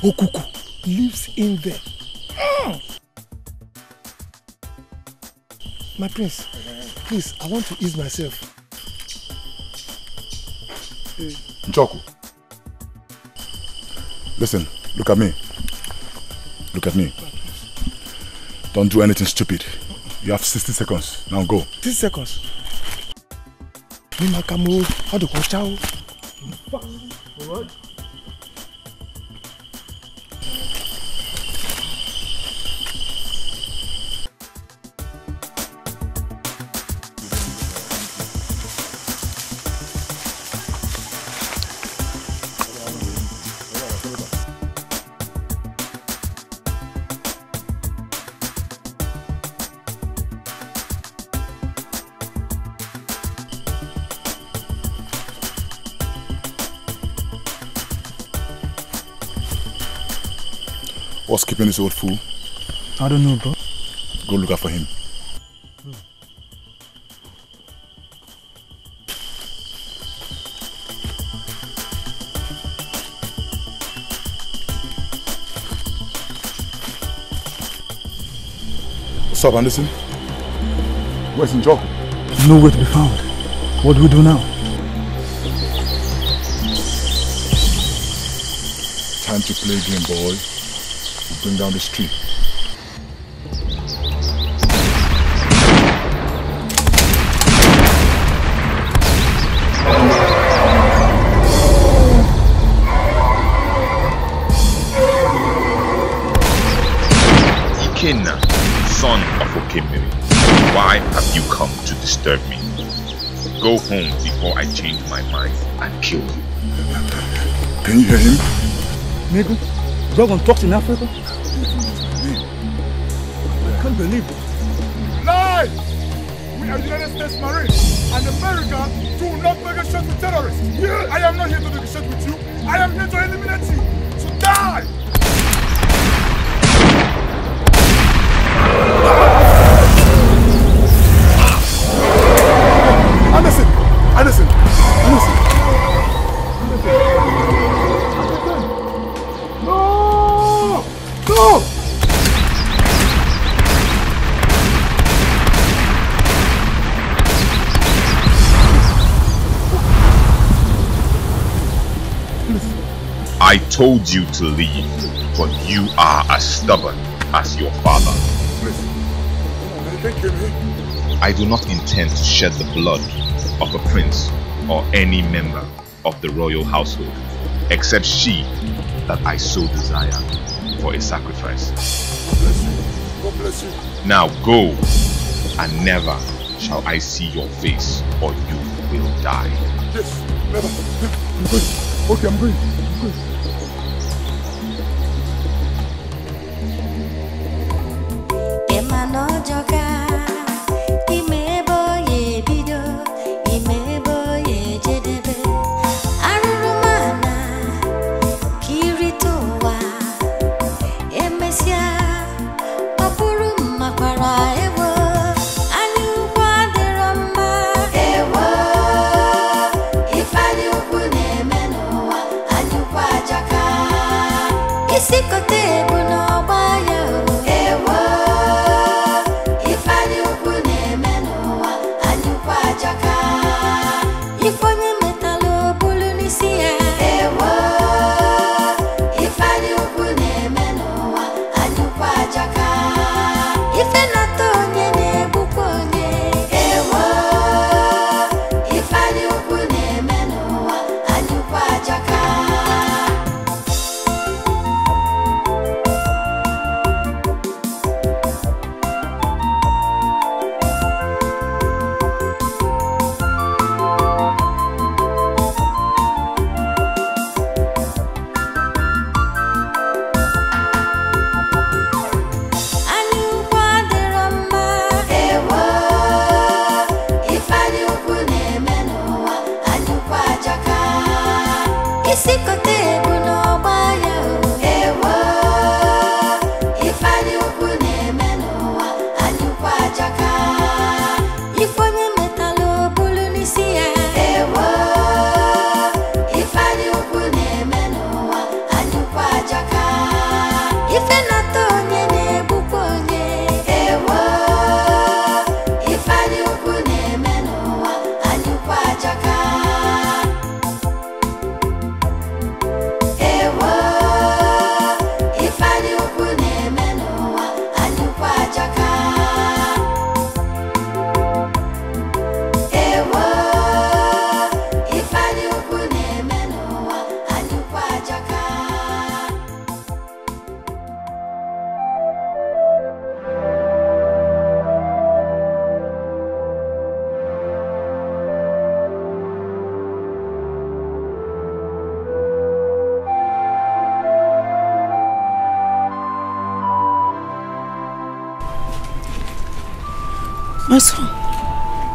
Okuku lives in there. Mm. My prince, please, I want to ease myself. Njoku, listen, look at me. Look at me. Don't do anything stupid. You have 60 seconds. Now go. 60 seconds. What's keeping this old fool? I don't know, bro. Go look out for him. What's up, Anderson? Where's Njoku? Nowhere to be found. What do we do now? Time to play game, boy. Bring down the street. Ikenna, son of Okemiri, why have you come to disturb me? Go home before I change my mind and kill you. Can you hear him? Maybe. Dragon talks in Africa? I can't believe it. Lie! We are United States Marines, and America do not make a shot with terrorists. Yeah. I am not here to make a shot with you. I am here to eliminate you. So die! Anderson! Anderson! Anderson! Go! I told you to leave, but you are as stubborn as your father. I do not intend to shed the blood of a prince or any member of the royal household, except she that I so desire for a sacrifice. God bless you. Now go, and never shall I see your face, or you will die. Yes, never. I'm going. Okay, I'm going. I'm going.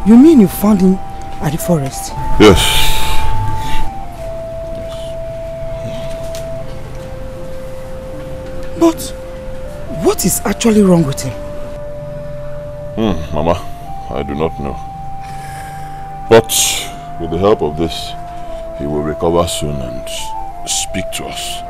You mean you found him at the forest? Yes. But what is actually wrong with him? Mama, I do not know. But with the help of this, he will recover soon and speak to us.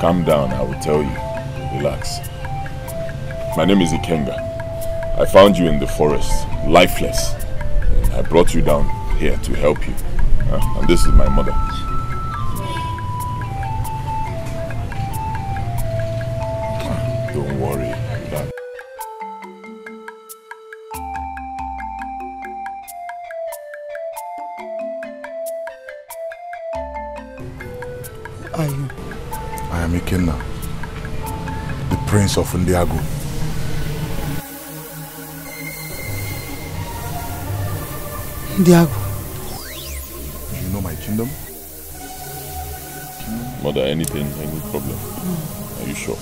Calm down, I will tell you. Relax. My name is Ikenga. I found you in the forest, lifeless. And I brought you down here to help you. And this is my mother. Don't worry. Who are you? I am Ikenna, the Prince of Ndiago. Ndiago. You know my kingdom? Mother, anything, any problem? Are you sure?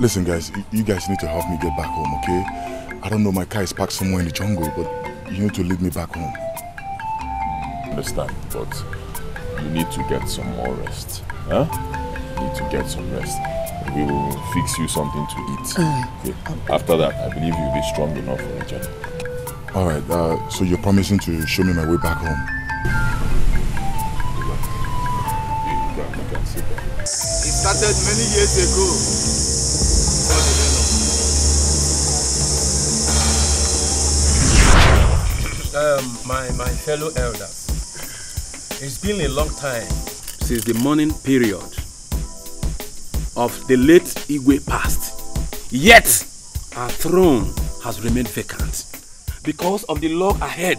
Listen guys, you guys need to help me get back home, okay? I don't know, my car is parked somewhere in the jungle, but you need to lead me back home. Understand, but you need to get some more rest. Huh? You need to get some rest. We will fix you something to eat. Okay? After that, I believe you'll be strong enough for each other. Alright, so you're promising to show me my way back home? It started many years ago. My fellow elders, it's been a long time since the mourning period of the late Igwe passed. Yet our throne has remained vacant because of the log ahead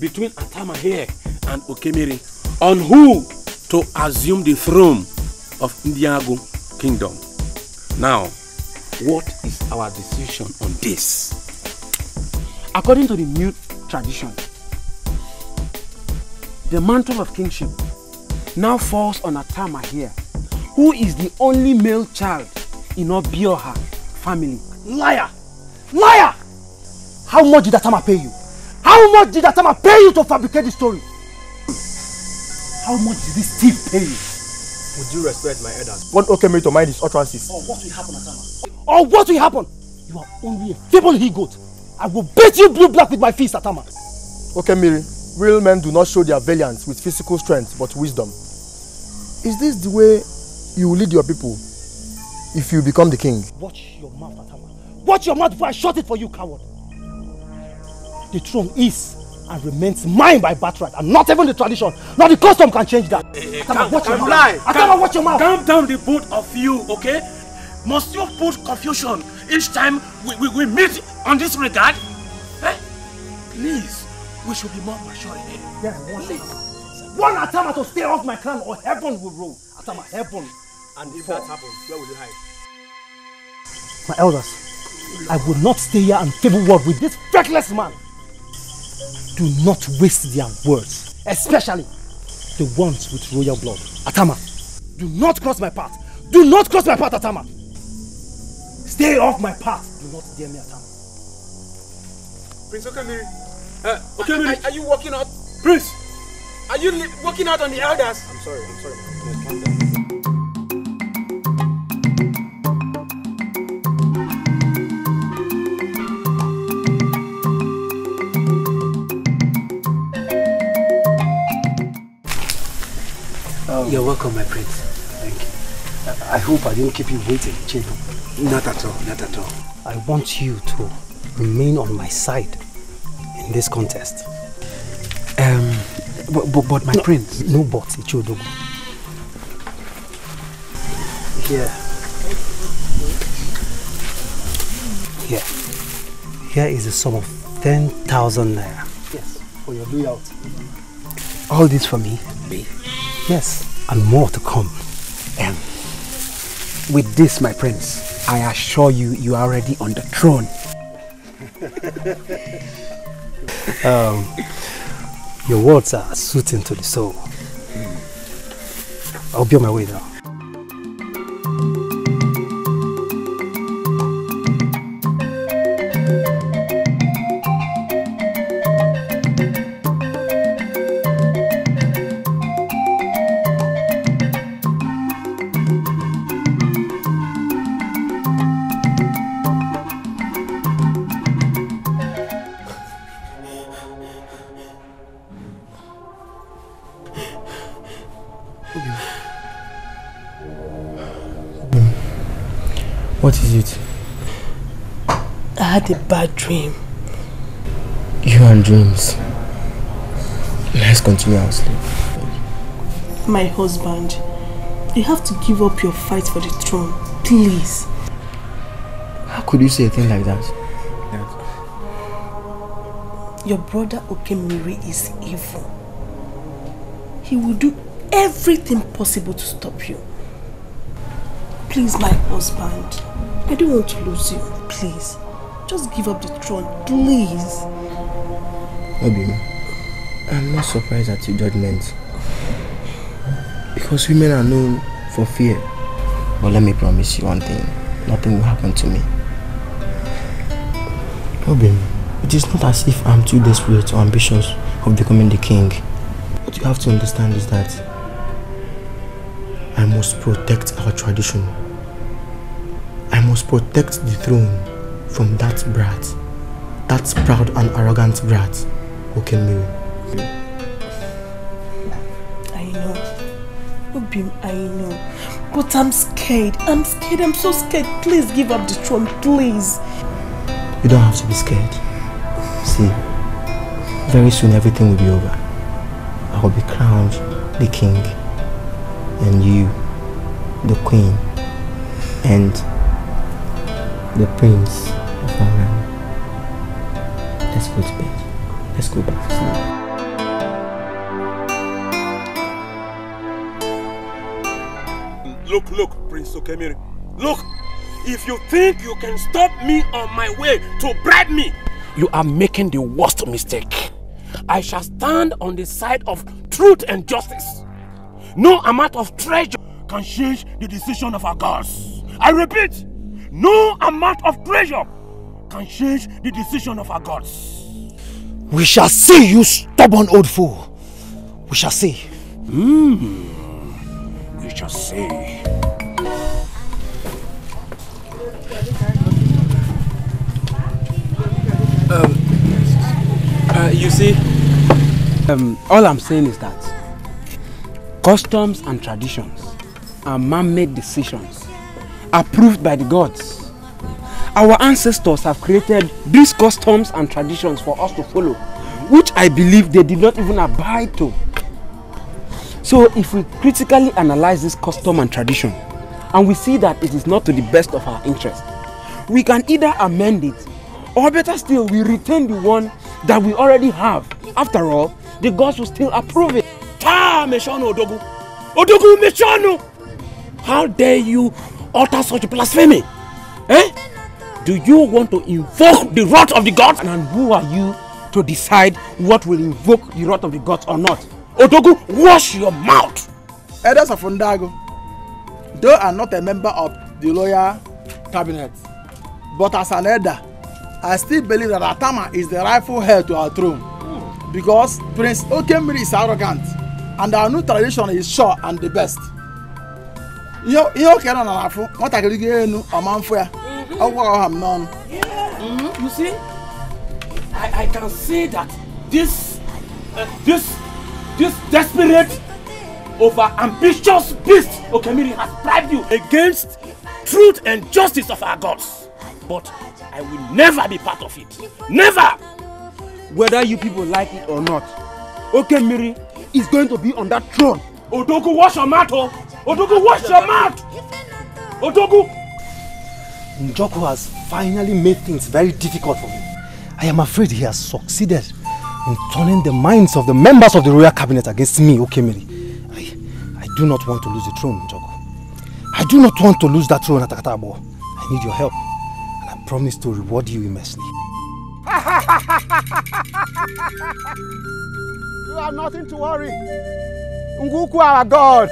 between Atama here and Okemiri, on who to assume the throne of Ndiago Kingdom. Now, what is our decision on this? According to the new tradition, the mantle of kingship now falls on Atama here, who is the only male child in Obioha family. Liar! Liar! How much did Atama pay you? How much did Atama pay you to fabricate the story? How much did this thief pay you? Would you respect my elders? What okay me to mind is utterances? Or what will happen, Atama? Or what will happen? You are only a feeble he-goat. I will beat you blue-black with my fist, Atama. Okay, Miri, real men do not show their valiance with physical strength, but wisdom. Is this the way you will lead your people if you become the king? Watch your mouth, Atama. Watch your mouth before I shut it for you, coward. The throne is and remains mine by birthright, and not even the tradition, not the custom can change that. Atama, watch your mouth. Atama, watch your mouth. Calm down the both of you, okay? Must you put confusion each time we meet on this regard? Eh? Please, we should be more mature here. Yes, please. One Atama to stay off my crown, or heaven will rule. Atama, heaven. And if that happens, where will you hide? My elders, I will not stay here and civil war with this feckless man. Do not waste their words, especially the ones with royal blood. Atama, do not cross my path. Do not cross my path, Atama. Stay off my path. Do not dare me, Atama. Prince Okemiri, are you walking out? Prince, are you walking out on the elders? I'm sorry. Calm down. You're welcome, my prince. Thank you. I hope I didn't keep you waiting, Chief. Not at all, not at all. I want you to remain on my side in this contest. But my prince... No but, Odogu. Here is the sum of 10,000 naira. Yes, for your loyalty. All this for me? Me? Yes. And more to come. With this, my prince, I assure you, you are already on the throne. Your words are soothing to the soul. I'll be on my way now. What is it? I had a bad dream. You and dreams. Let's continue our sleep. My husband, you have to give up your fight for the throne, please. How could you say a thing like that? Yes. Your brother Okemiri is evil. He will do everything possible to stop you. Please, my husband, I don't want to lose you. Please, just give up the throne, please. Obi, I'm not surprised at your judgment, because women are known for fear. But let me promise you one thing, nothing will happen to me. Obi, it is not as if I'm too desperate or ambitious of becoming the king. What you have to understand is that I must protect our tradition. I must protect the throne from that brat, that proud and arrogant brat, Okemiri. I know, Obim, I know, but I'm scared. I'm so scared. Please give up the throne, please. You don't have to be scared. See, very soon everything will be over. I will be crowned the king, and you, the queen, and the prince of our land. Let's go to bed. Let's go back to sleep. Look, look, Prince Okemiri. Look! If you think you can stop me on my way to bribe me, you are making the worst mistake. I shall stand on the side of truth and justice. No amount of treasure can change the decision of our gods. I repeat, no amount of treasure can change the decision of our gods. We shall see, you stubborn old fool. We shall see. We shall see. You see, all I'm saying is that customs and traditions are man-made decisions approved by the gods. Our ancestors have created these customs and traditions for us to follow, which I believe they did not even abide to. So if we critically analyze this custom and tradition, and we see that it is not to the best of our interest, we can either amend it, or better still, we retain the one that we already have. After all, the gods will still approve it. Ta Meshano Odogu! Odogu Meshano! How dare you utter such blasphemy? Eh? Do you want to invoke the wrath of the gods? And who are you to decide what will invoke the wrath of the gods or not? Odogu, wash your mouth! Elders of Ondago, they are not a member of the royal cabinet. But as an elder, I still believe that Atama is the rightful heir to our throne. Because Prince Okemiri is arrogant, and our new tradition is sure and the best. You see, I can see that this desperate, over-ambitious beast Okemiri has bribed you against truth and justice of our gods. But I will never be part of it. Never! Whether you people like it or not, Okemiri is going to be on that throne. Odogu, wash your mouth! Odogu, wash your mouth! Odogu! Njoku has finally made things very difficult for me. I am afraid he has succeeded in turning the minds of the members of the royal cabinet against me, Okemiri. I do not want to lose the throne, Njoku. I do not want to lose that throne at Akatabo. I need your help. And I promise to reward you immensely. You have nothing to worry. Okuku, our God,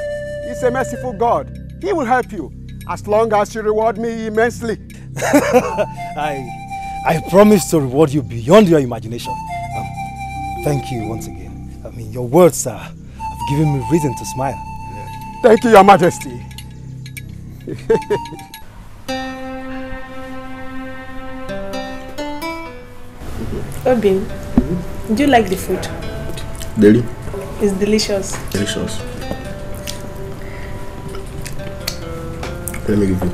is a merciful God. He will help you as long as you reward me immensely. I promise to reward you beyond your imagination. Thank you once again. I mean, your words, sir, have given me reason to smile. Thank you, Your Majesty. Obin, do you like the food? Deli. It's delicious. Delicious. Let me give you.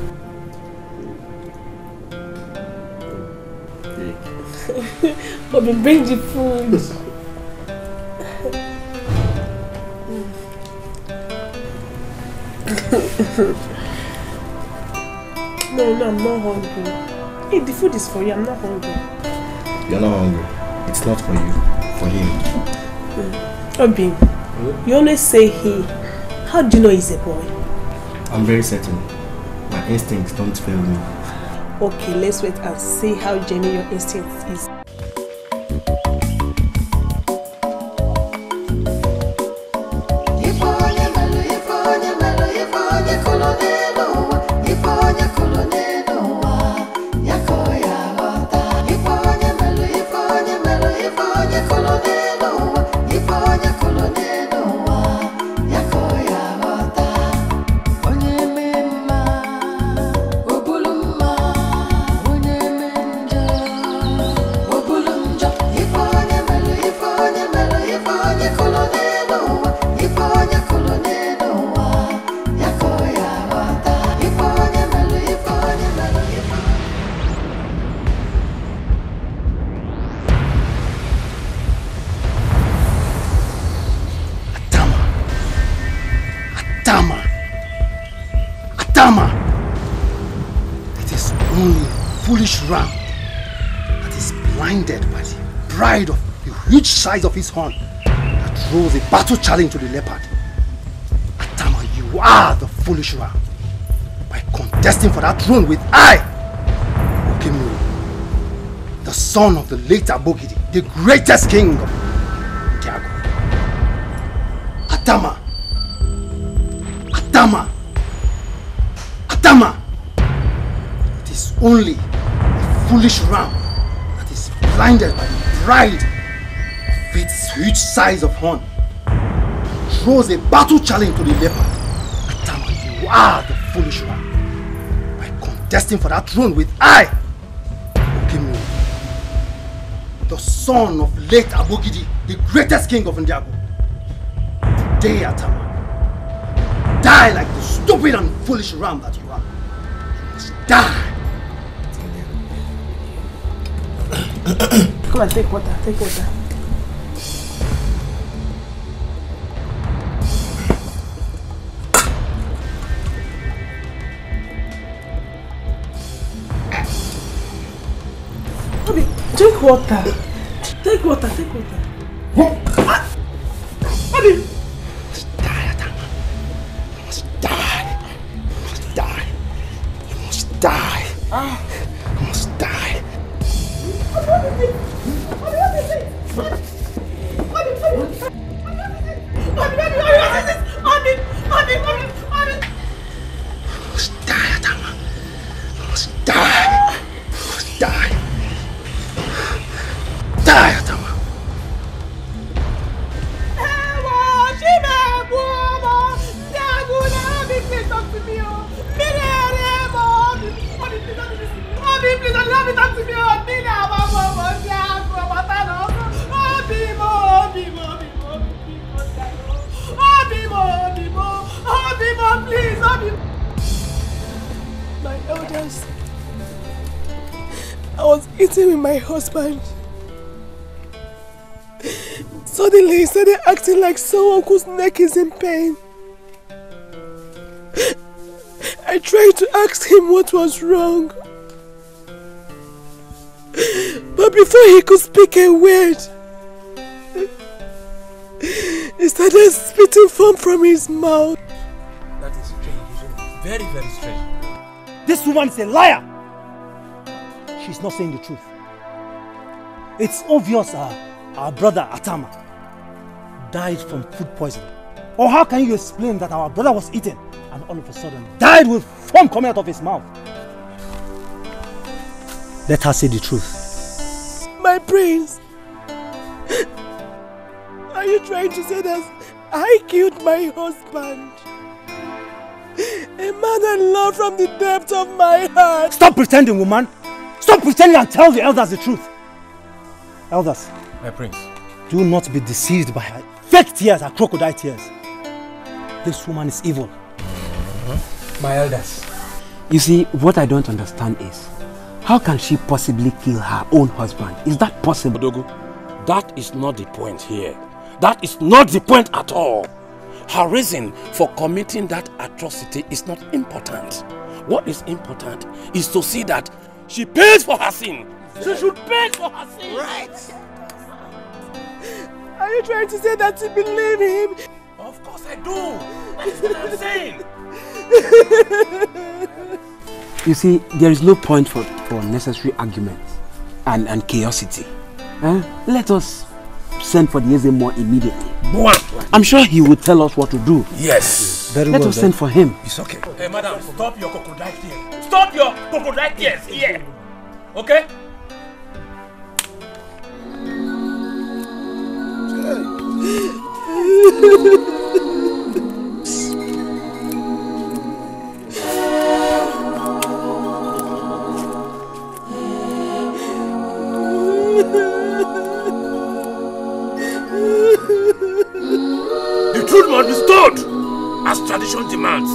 But we bring the food. No, I'm not hungry. Hey, the food is for you, I'm not hungry. You're not hungry. It's not for you, for him. Obi, you always say he. How do you know he's a boy? I'm very certain. My instincts don't fail me. Okay, let's wait and see how genuine your instincts is. Size of his horn that drove the battle challenge to the leopard. Atama, you are the foolish ram. By contesting for that throne with I, Okemiri, the son of the late Abogidi, the greatest king of Ndiago. Atama! Atama! Atama! It is only a foolish ram that is blinded by the pride its huge size of horn, throws a battle challenge to the leopard. Atama, you are the foolish one. By contesting for that throne with I, Okemiri, the son of late Abogidi, the greatest king of Ndiago. Today, Atama, die like the stupid and foolish ram that you are. You must die. Come on, take water, take water. Take water. Take water, take water. What? You must die, Atama. You must die. You must die. You must die. You must die. You must die, Atama. You must die. You must die. Die, Atama! My elders, I was eating with my husband. Suddenly he started acting like someone whose neck is in pain. I tried to ask him what was wrong. But before he could speak a word, he started spitting foam from his mouth. That is strange. Very, very strange. This woman is a liar. She's not saying the truth. It's obvious our brother Atama died from food poisoning. Or how can you explain that our brother was eaten and all of a sudden died with foam coming out of his mouth? Let her say the truth. My prince, are you trying to say that I killed my husband? A man I love from the depth of my heart. Stop pretending, woman. Stop pretending and tell the elders the truth. Elders. My prince. Do not be deceived by her fake tears, her crocodile tears. This woman is evil. My elders. You see, what I don't understand is, How can she possibly kill her own husband? Is that possible? Odogu, that is not the point here. That is not the point at all. Her reason for committing that atrocity is not important. What is important is to see that she pays for her sin. She should pay for her sin. Right. Are you trying to say that you believe him? Of course I do. That's what I'm saying. You see, there is no point for necessary arguments and chaosity. Let us send for the Ezeamue immediately. I'm sure he will tell us what to do. Yes. Very well. Let us send for him. It's okay. Hey, madam, stop your crocodile tears. Stop your crocodile tears here. Okay? The truth must be told, as tradition demands.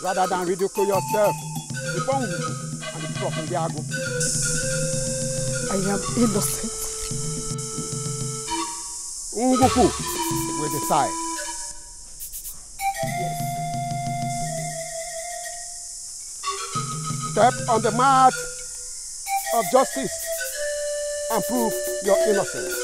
Rather than ridicule yourself, the Pongu and the Pundiago. I am innocent. Okuku will decide. Step on the mark of justice and prove your innocence.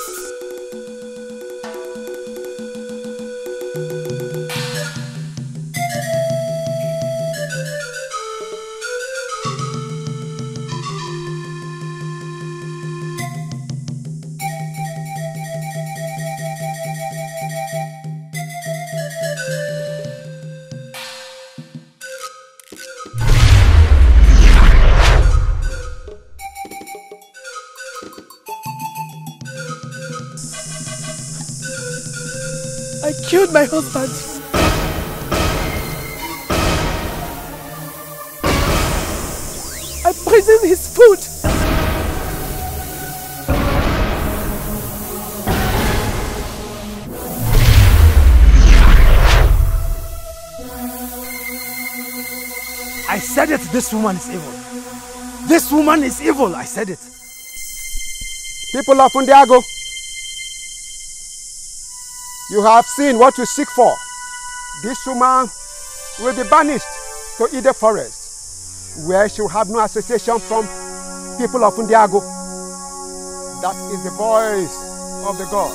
My husband. I poisoned his food. I said it, this woman is evil. This woman is evil, I said it. People of Ndiago, you have seen what you seek for. This woman will be banished to either forest, where she will have no association from people of Ndiago. That is the voice of the gods.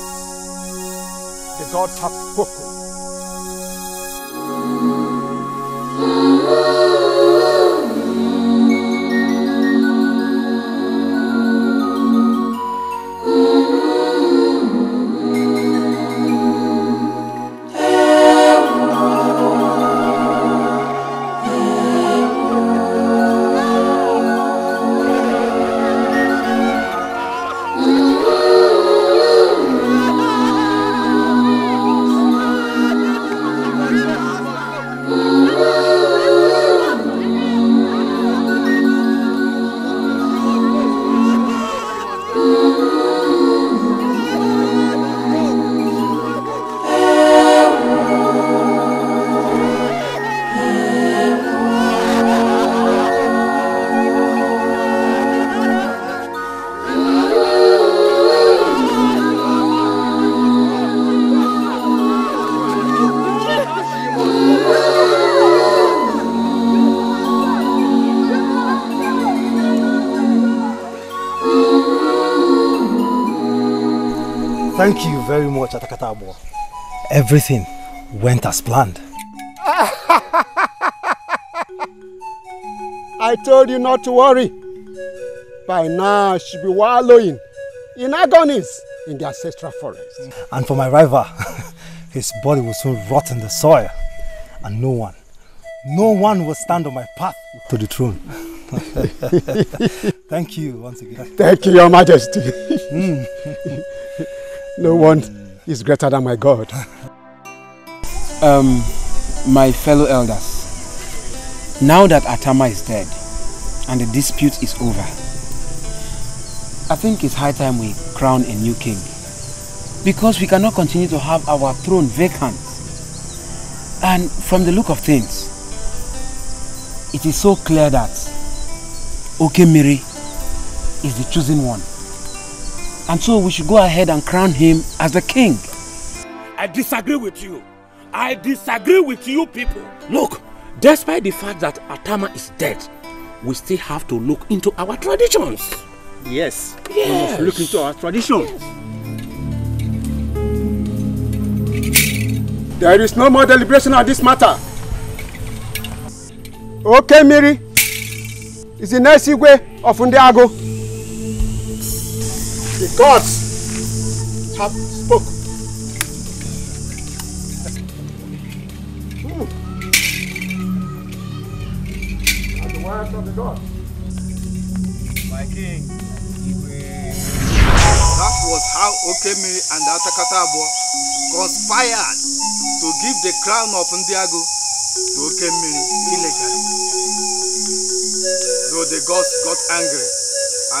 The gods have spoken. Thank you very much, Atacatabua. Everything went as planned. I told you not to worry. By now, she'll be wallowing in agonies in the ancestral forest. And for my rival, his body will soon rot in the soil. And no one will stand on my path to the throne. Thank you once again. Thank you, Your Majesty. No one is greater than my God. My fellow elders, now that Atama is dead and the dispute is over, I think it's high time we crown a new king, because we cannot continue to have our throne vacant. And from the look of things, it is so clear that Okemiri is the chosen one. And so we should go ahead and crown him as the king. I disagree with you. I disagree with you people. Look, despite the fact that Atama is dead, we still have to look into our traditions. Yes, yes. We must look into our tradition. Yes. There is no more deliberation on this matter. Okemiri is the next Igwe of Ndiago. The gods have spoken. And the words of the gods. My king. That was how Okemiri and Atacatabua conspired to give the crown of Ndiago to Okemiri illegally. So the gods got angry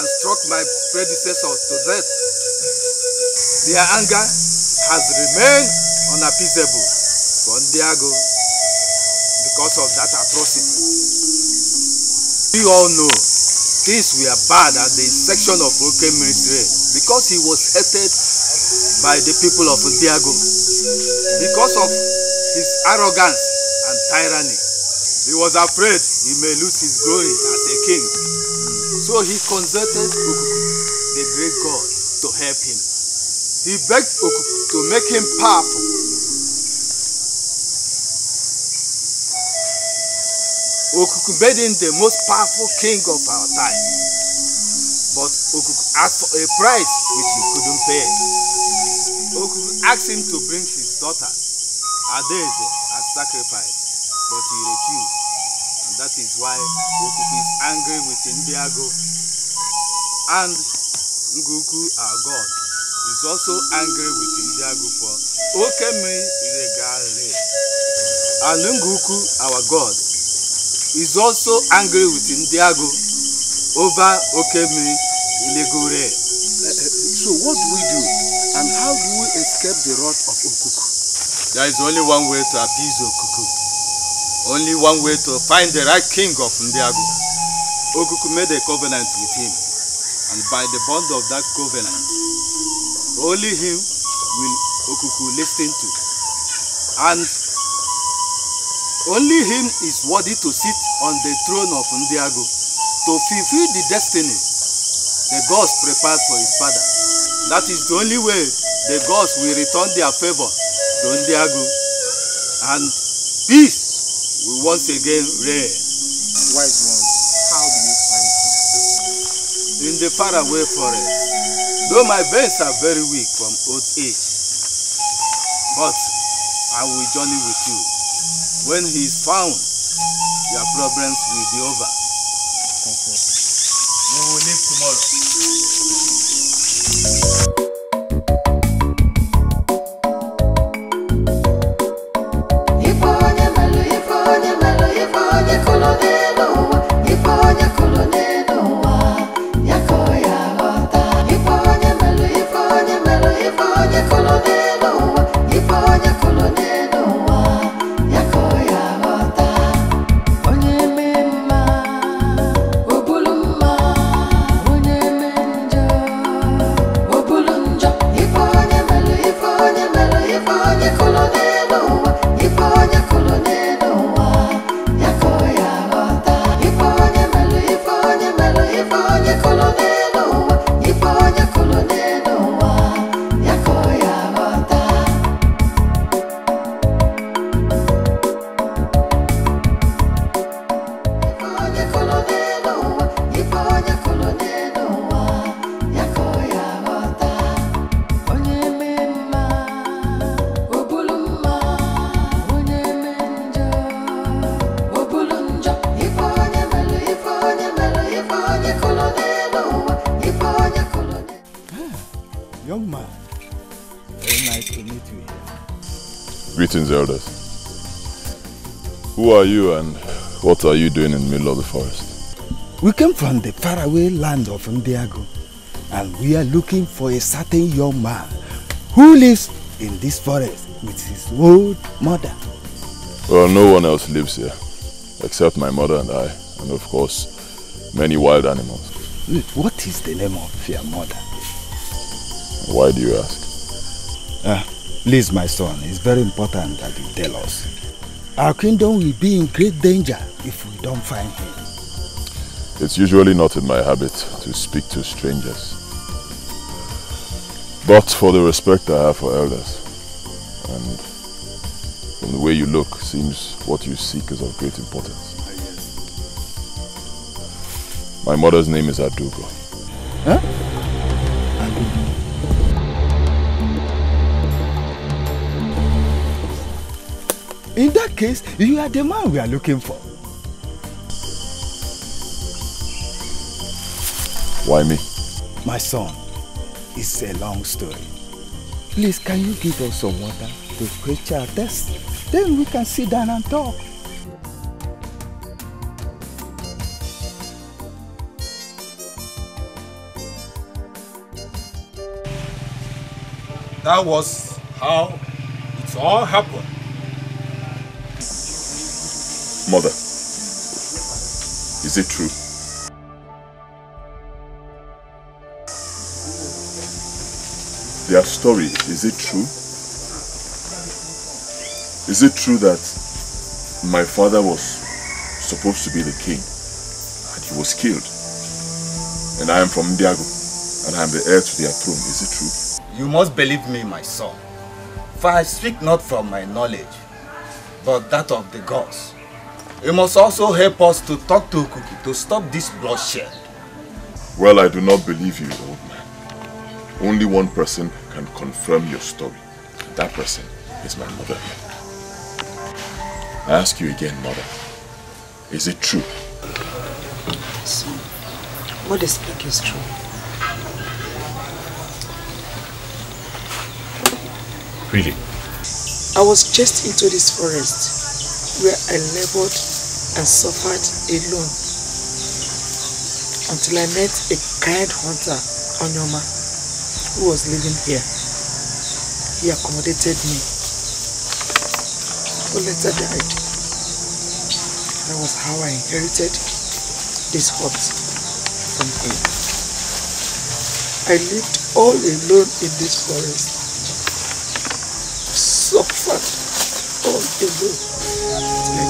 and struck my predecessors to death. Their anger has remained unappeasable for Ndiago because of that atrocity. We all know things were bad at the section of Okemiri trade, because he was hated by the people of Ndiago because of his arrogance and tyranny. He was afraid he may lose his glory as a king, so he consulted Okuku, the great god, to help him. He begged Okuku to make him powerful. Okuku made him the most powerful king of our time. But Okuku asked for a price which he couldn't pay. Okuku asked him to bring his daughter, Adeze, as sacrifice, but he refused. And that is why Okuku is angry with Ndiago. And Ngoku, our god, is also angry with Ndiago for Okemi illegally. And Ngoku, our god, is also angry with Ndiago over Okemiri illegal raid. So what do we do, and how do we escape the wrath of Okuku? There is only one way to appease Okuku. Only one way to find the right king of Ndiago. Okuku made a covenant with him, and by the bond of that covenant, only him will Okuku listen to. And only him is worthy to sit on the throne of Ndiago, to fulfill the destiny the gods prepared for his father. That is the only way the gods will return their favor to Ndiago, and peace will once again reign. Wise one, how do you find peace? In the faraway forest, though my veins are very weak from old age, but I will journey with you. When he is found, your problems will be over. Thank you. We will leave tomorrow. Greetings, elders. Who are you and what are you doing in the middle of the forest? We came from the faraway land of Ndiago, and we are looking for a certain young man who lives in this forest with his old mother. Well, no one else lives here except my mother and I, and of course many wild animals. What is the name of your mother? Why do you ask? Please, my son, it's very important that you tell us. Our kingdom will be in great danger if we don't find him. It's usually not in my habit to speak to strangers. But for the respect I have for elders, and from the way you look, seems what you seek is of great importance. My mother's name is Odogu. Huh? In that case, you are the man we are looking for. Why me? My son, it's a long story. Please, can you give us some water to quench our thirst? Then we can sit down and talk. That was how it all happened. Mother, is it true? Their story, is it true? Is it true that my father was supposed to be the king and he was killed? And I am from Ndiago and I am the heir to their throne, is it true? You must believe me, my son, for I speak not from my knowledge, but that of the gods. You must also help us to talk to Okuku to stop this bloodshed. Well, I do not believe you, old man. Only one person can confirm your story. That person is my mother. I ask you again, mother. Is it true? Son, what they speak is true. Really? I was just into this forest, where I labored and suffered alone until I met a kind hunter, Onwa, who was living here. He accommodated me, who later died. That was how I inherited this hut from him. I lived all alone in this forest, suffered all alone. Great Okuku,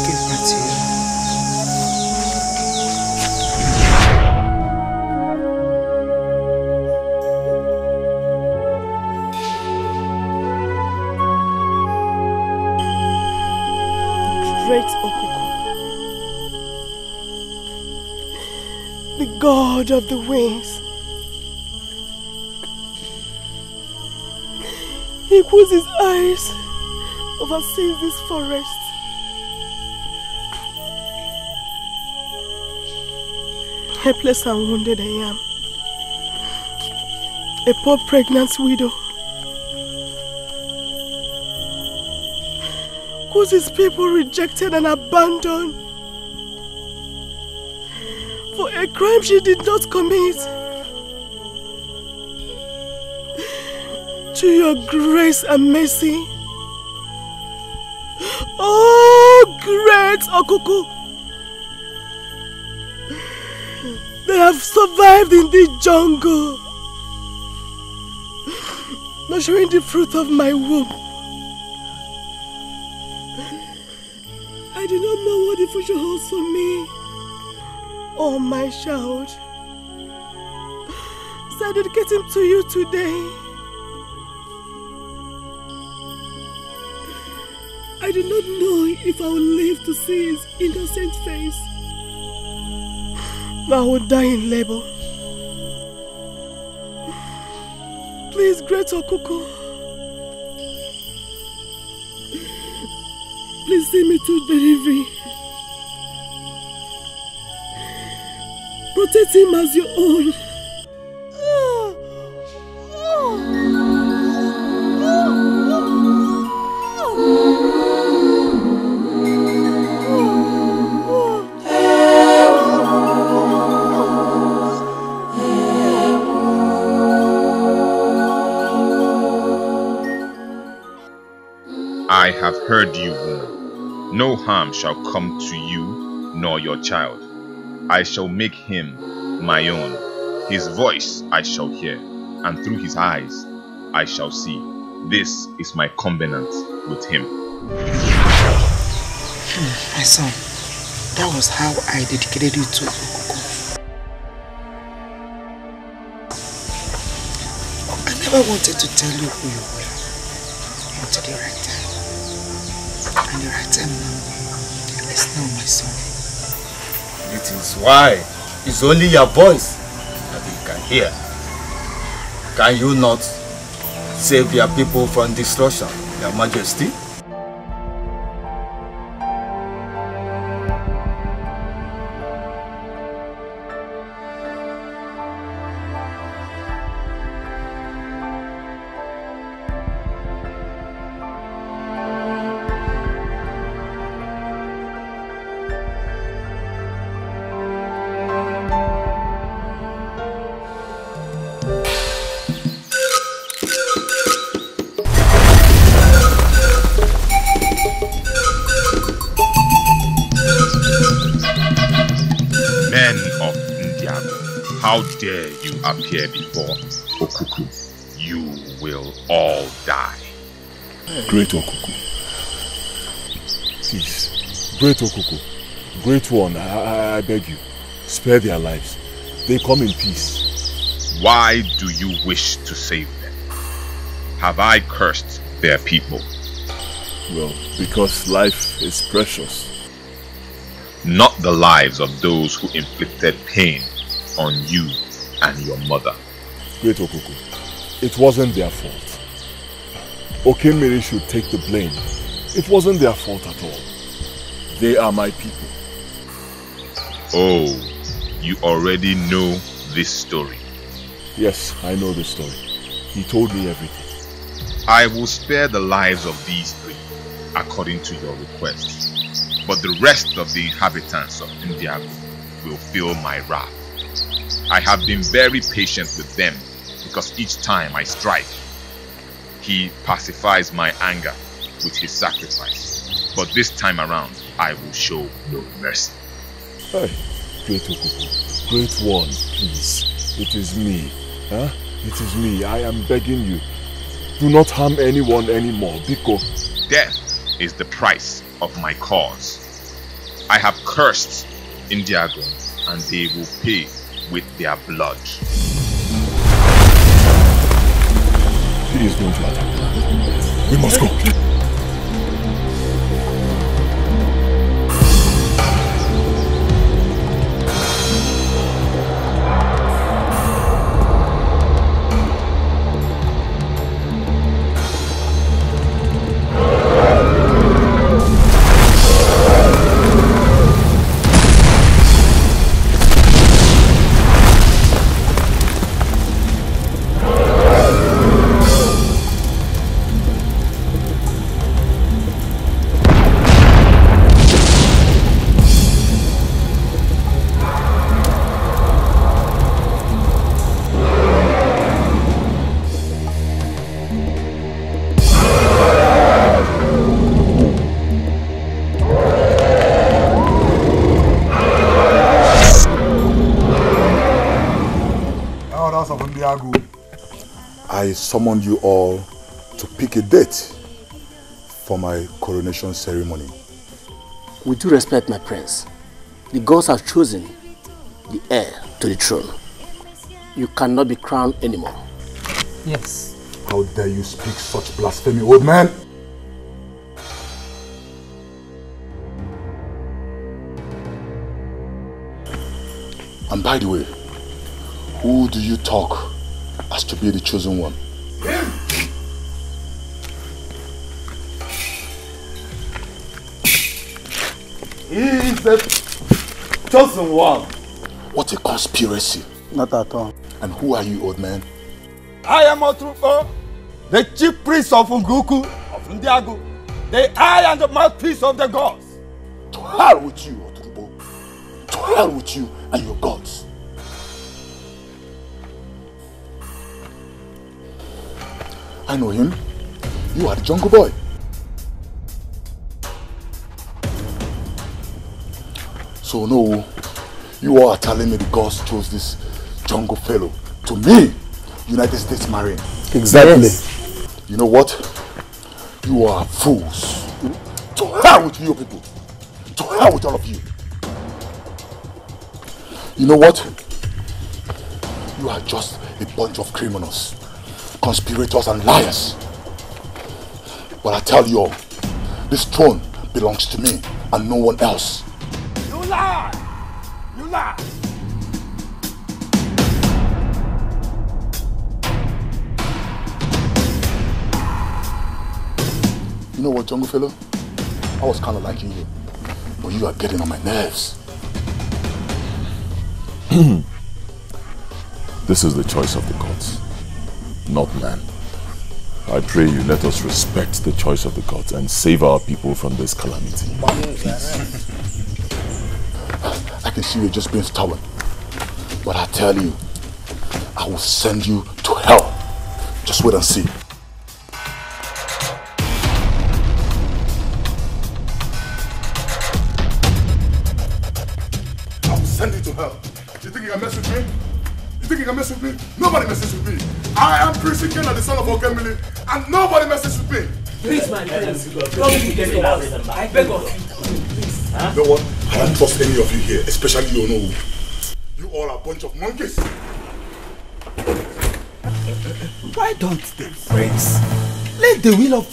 the god of the winds, he pulls his eyes oversees this forest. Helpless and wounded I am, a poor pregnant widow, whose his people rejected and abandoned for a crime she did not commit. To your grace and mercy, oh great Okuku, they have survived in the jungle, nurturing the fruit of my womb. I do not know what the future holds for me or my child, so I dedicate him to you today. I do not know if I will live to see his innocent face. I would die in labor. Please, great Okuku, please see me to delivery. Protect him as your own. I have heard you, woman. No harm shall come to you nor your child. I shall make him my own. His voice I shall hear, and through his eyes I shall see. This is my covenant with him. My son, that was how I dedicated you to Okuku. I never wanted to tell you who you were until the right time. And the right time now is now, my son. It is why it's only your voice that you can hear. Can you not save your people from destruction, Your Majesty? Appear before Okuku, you will all die. Great Okuku, please, Great Okuku, Great One, I beg you, spare their lives. They come in peace. Why do you wish to save them? Have I cursed their people? Well, because life is precious. Not the lives of those who inflicted pain on you and your mother. Great Okuku, it wasn't their fault. Okemiri should take the blame. It wasn't their fault at all. They are my people. Oh, you already know this story. Yes, I know the story. He told me everything. I will spare the lives of these three, according to your request. But the rest of the inhabitants of Ndiago will feel my wrath. I have been very patient with them, because each time I strike, he pacifies my anger with his sacrifice. But this time around, I will show no mercy. Hey, Great Okuku, Great One, please. It is me. Huh? It is me. I am begging you. Do not harm anyone anymore, Biko. Death is the price of my cause. I have cursed Ndiago, and they will pay with their blood. Please don't let them. We must go. I summoned you all to pick a date for my coronation ceremony. With due respect, my prince, the gods have chosen the heir to the throne. You cannot be crowned anymore. Yes. How dare you speak such blasphemy, old man? And by the way, who do you talk as to be the chosen one? Him. He is the chosen one. What a conspiracy. Not at all. And who are you, old man? I am Otrubo, the chief priest of Ngoku, of Ndiago, the eye and the mouthpiece of the gods. To hell with you, Otrubo. To hell with you and your gods. I know him. You are the jungle boy. So no, you all are telling me the gods chose this jungle fellow. To me, United States Marine. Exactly. Yes. You know what? You are fools. To hell with you people. To hell with all of you. You know what? You are just a bunch of criminals, conspirators and liars. But I tell you all, this throne belongs to me and no one else. You lie! You lie! You know what, jungle fellow? I was kind of liking you, but you are getting on my nerves. This is the choice of the gods, not man. I pray you let us respect the choice of the gods and save our people from this calamity. Please. I can see you're just being stubborn. But I tell you, I will send you to hell. Just wait and see. I will send you to hell. You think you can mess with me? You think you can mess with me? Nobody messes with me. I am Prince Ikenna, the son of Okemiri, and nobody messes with me. Please, man, don't I beg of you. Please. Huh? You know what? I don't trust any of you here, especially you know. You all are a bunch of monkeys. Why don't they friends? Let the will of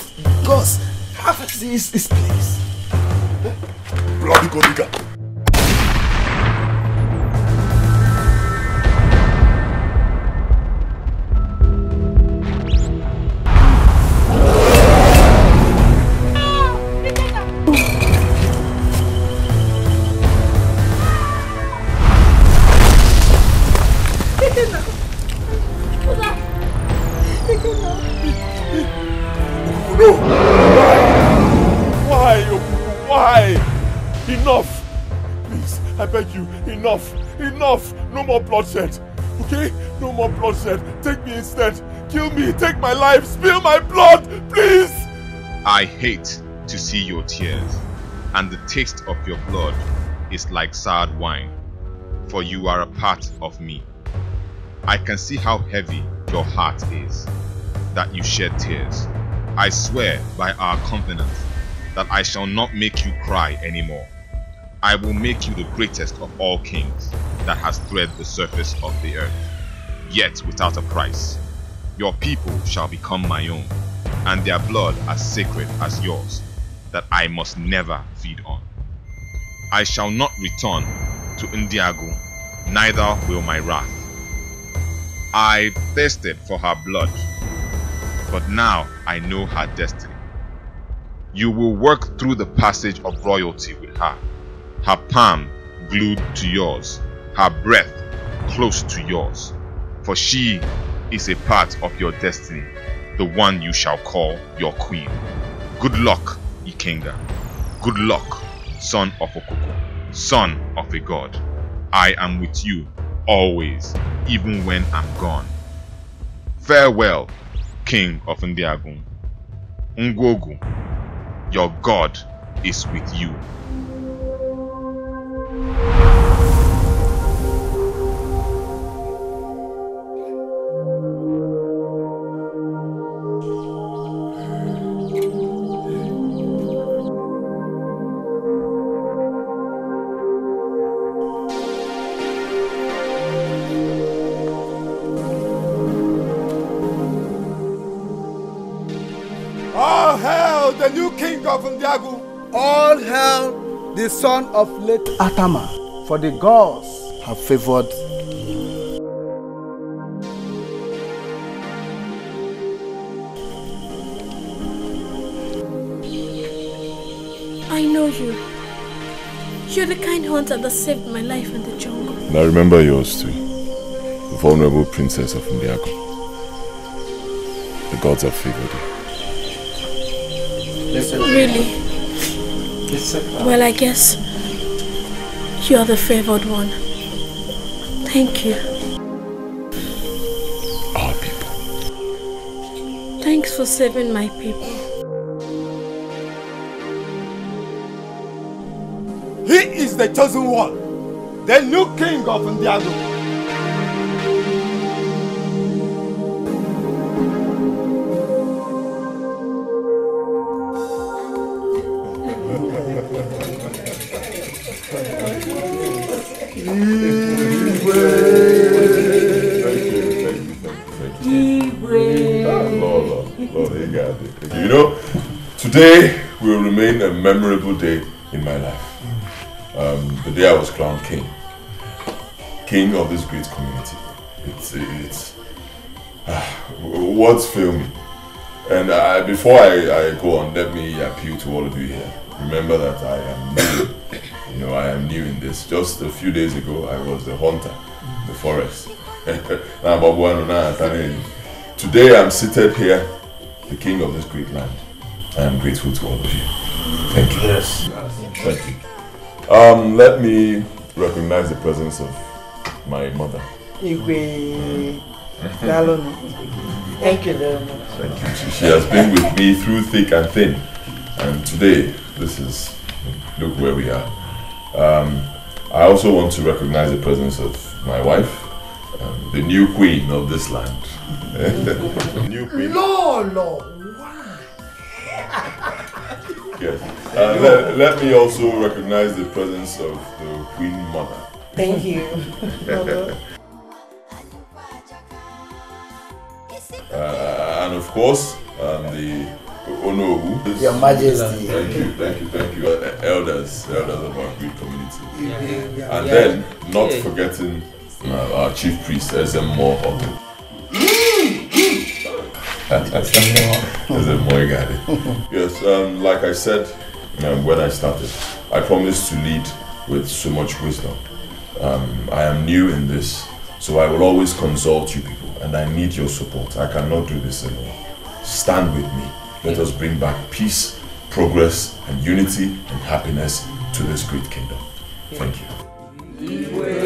God have this place. Bloody go digger. No more bloodshed, okay? No more bloodshed. Take me instead. Kill me. Take my life. Spill my blood, please. I hate to see your tears, and the taste of your blood is like sad wine, for you are a part of me. I can see how heavy your heart is, that you shed tears. I swear by our covenant that I shall not make you cry anymore. I will make you the greatest of all kings that has thread the surface of the earth, yet without a price. Your people shall become my own, and their blood as sacred as yours, that I must never feed on. I shall not return to Ndiago, neither will my wrath. I thirsted for her blood, but now I know her destiny. You will work through the passage of royalty with her. Her palm glued to yours, her breath close to yours, for she is a part of your destiny, the one you shall call your queen. Good luck, Ikenga. Good luck, son of Okuku, son of a god. I am with you always, even when I'm gone. Farewell, King of Ndiago. Ngogu, your god is with you. All hail the son of late Atama, for the gods have favored him. I know you. You're the kind hunter that saved my life in the jungle. And I remember yours too, the vulnerable princess of Ndiago. The gods have favored you. Really? Well, I guess you are the favored one. Thank you. Our people. Thanks for saving my people. He is the chosen one, the new king of Ndiago. You know, today will remain a memorable day in my life. The day I was crowned king of this great community. Words fail me. And before I go on, let me appeal to all of you here. Remember that I am new. You know, I am new in this. Just a few days ago, I was the hunter, the forest. Today I'm seated here, the king of this great land. I am grateful to all of you. Thank you. Yes. Thank you. Let me recognize the presence of my mother. Thank you very much. Thank you. She has been with me through thick and thin. And today, this is, look where we are. I also want to recognize the presence of my wife, the new queen of this land. New queen. Lolo! Wow! Yes. Let me also recognize the presence of the Queen Mother. Thank you. And of course, the Onogu. Your Majesty. Thank you, thank you, thank you. Elders of our great community. Yeah. And then, not forgetting our chief priest, Ezeamue. Yes, like I said when I started, I promised to lead with so much wisdom. I am new in this, so I will always consult you people, and I need your support. I cannot do this alone. Stand with me. Let us bring back peace, progress, and unity and happiness to this great kingdom. Thank you.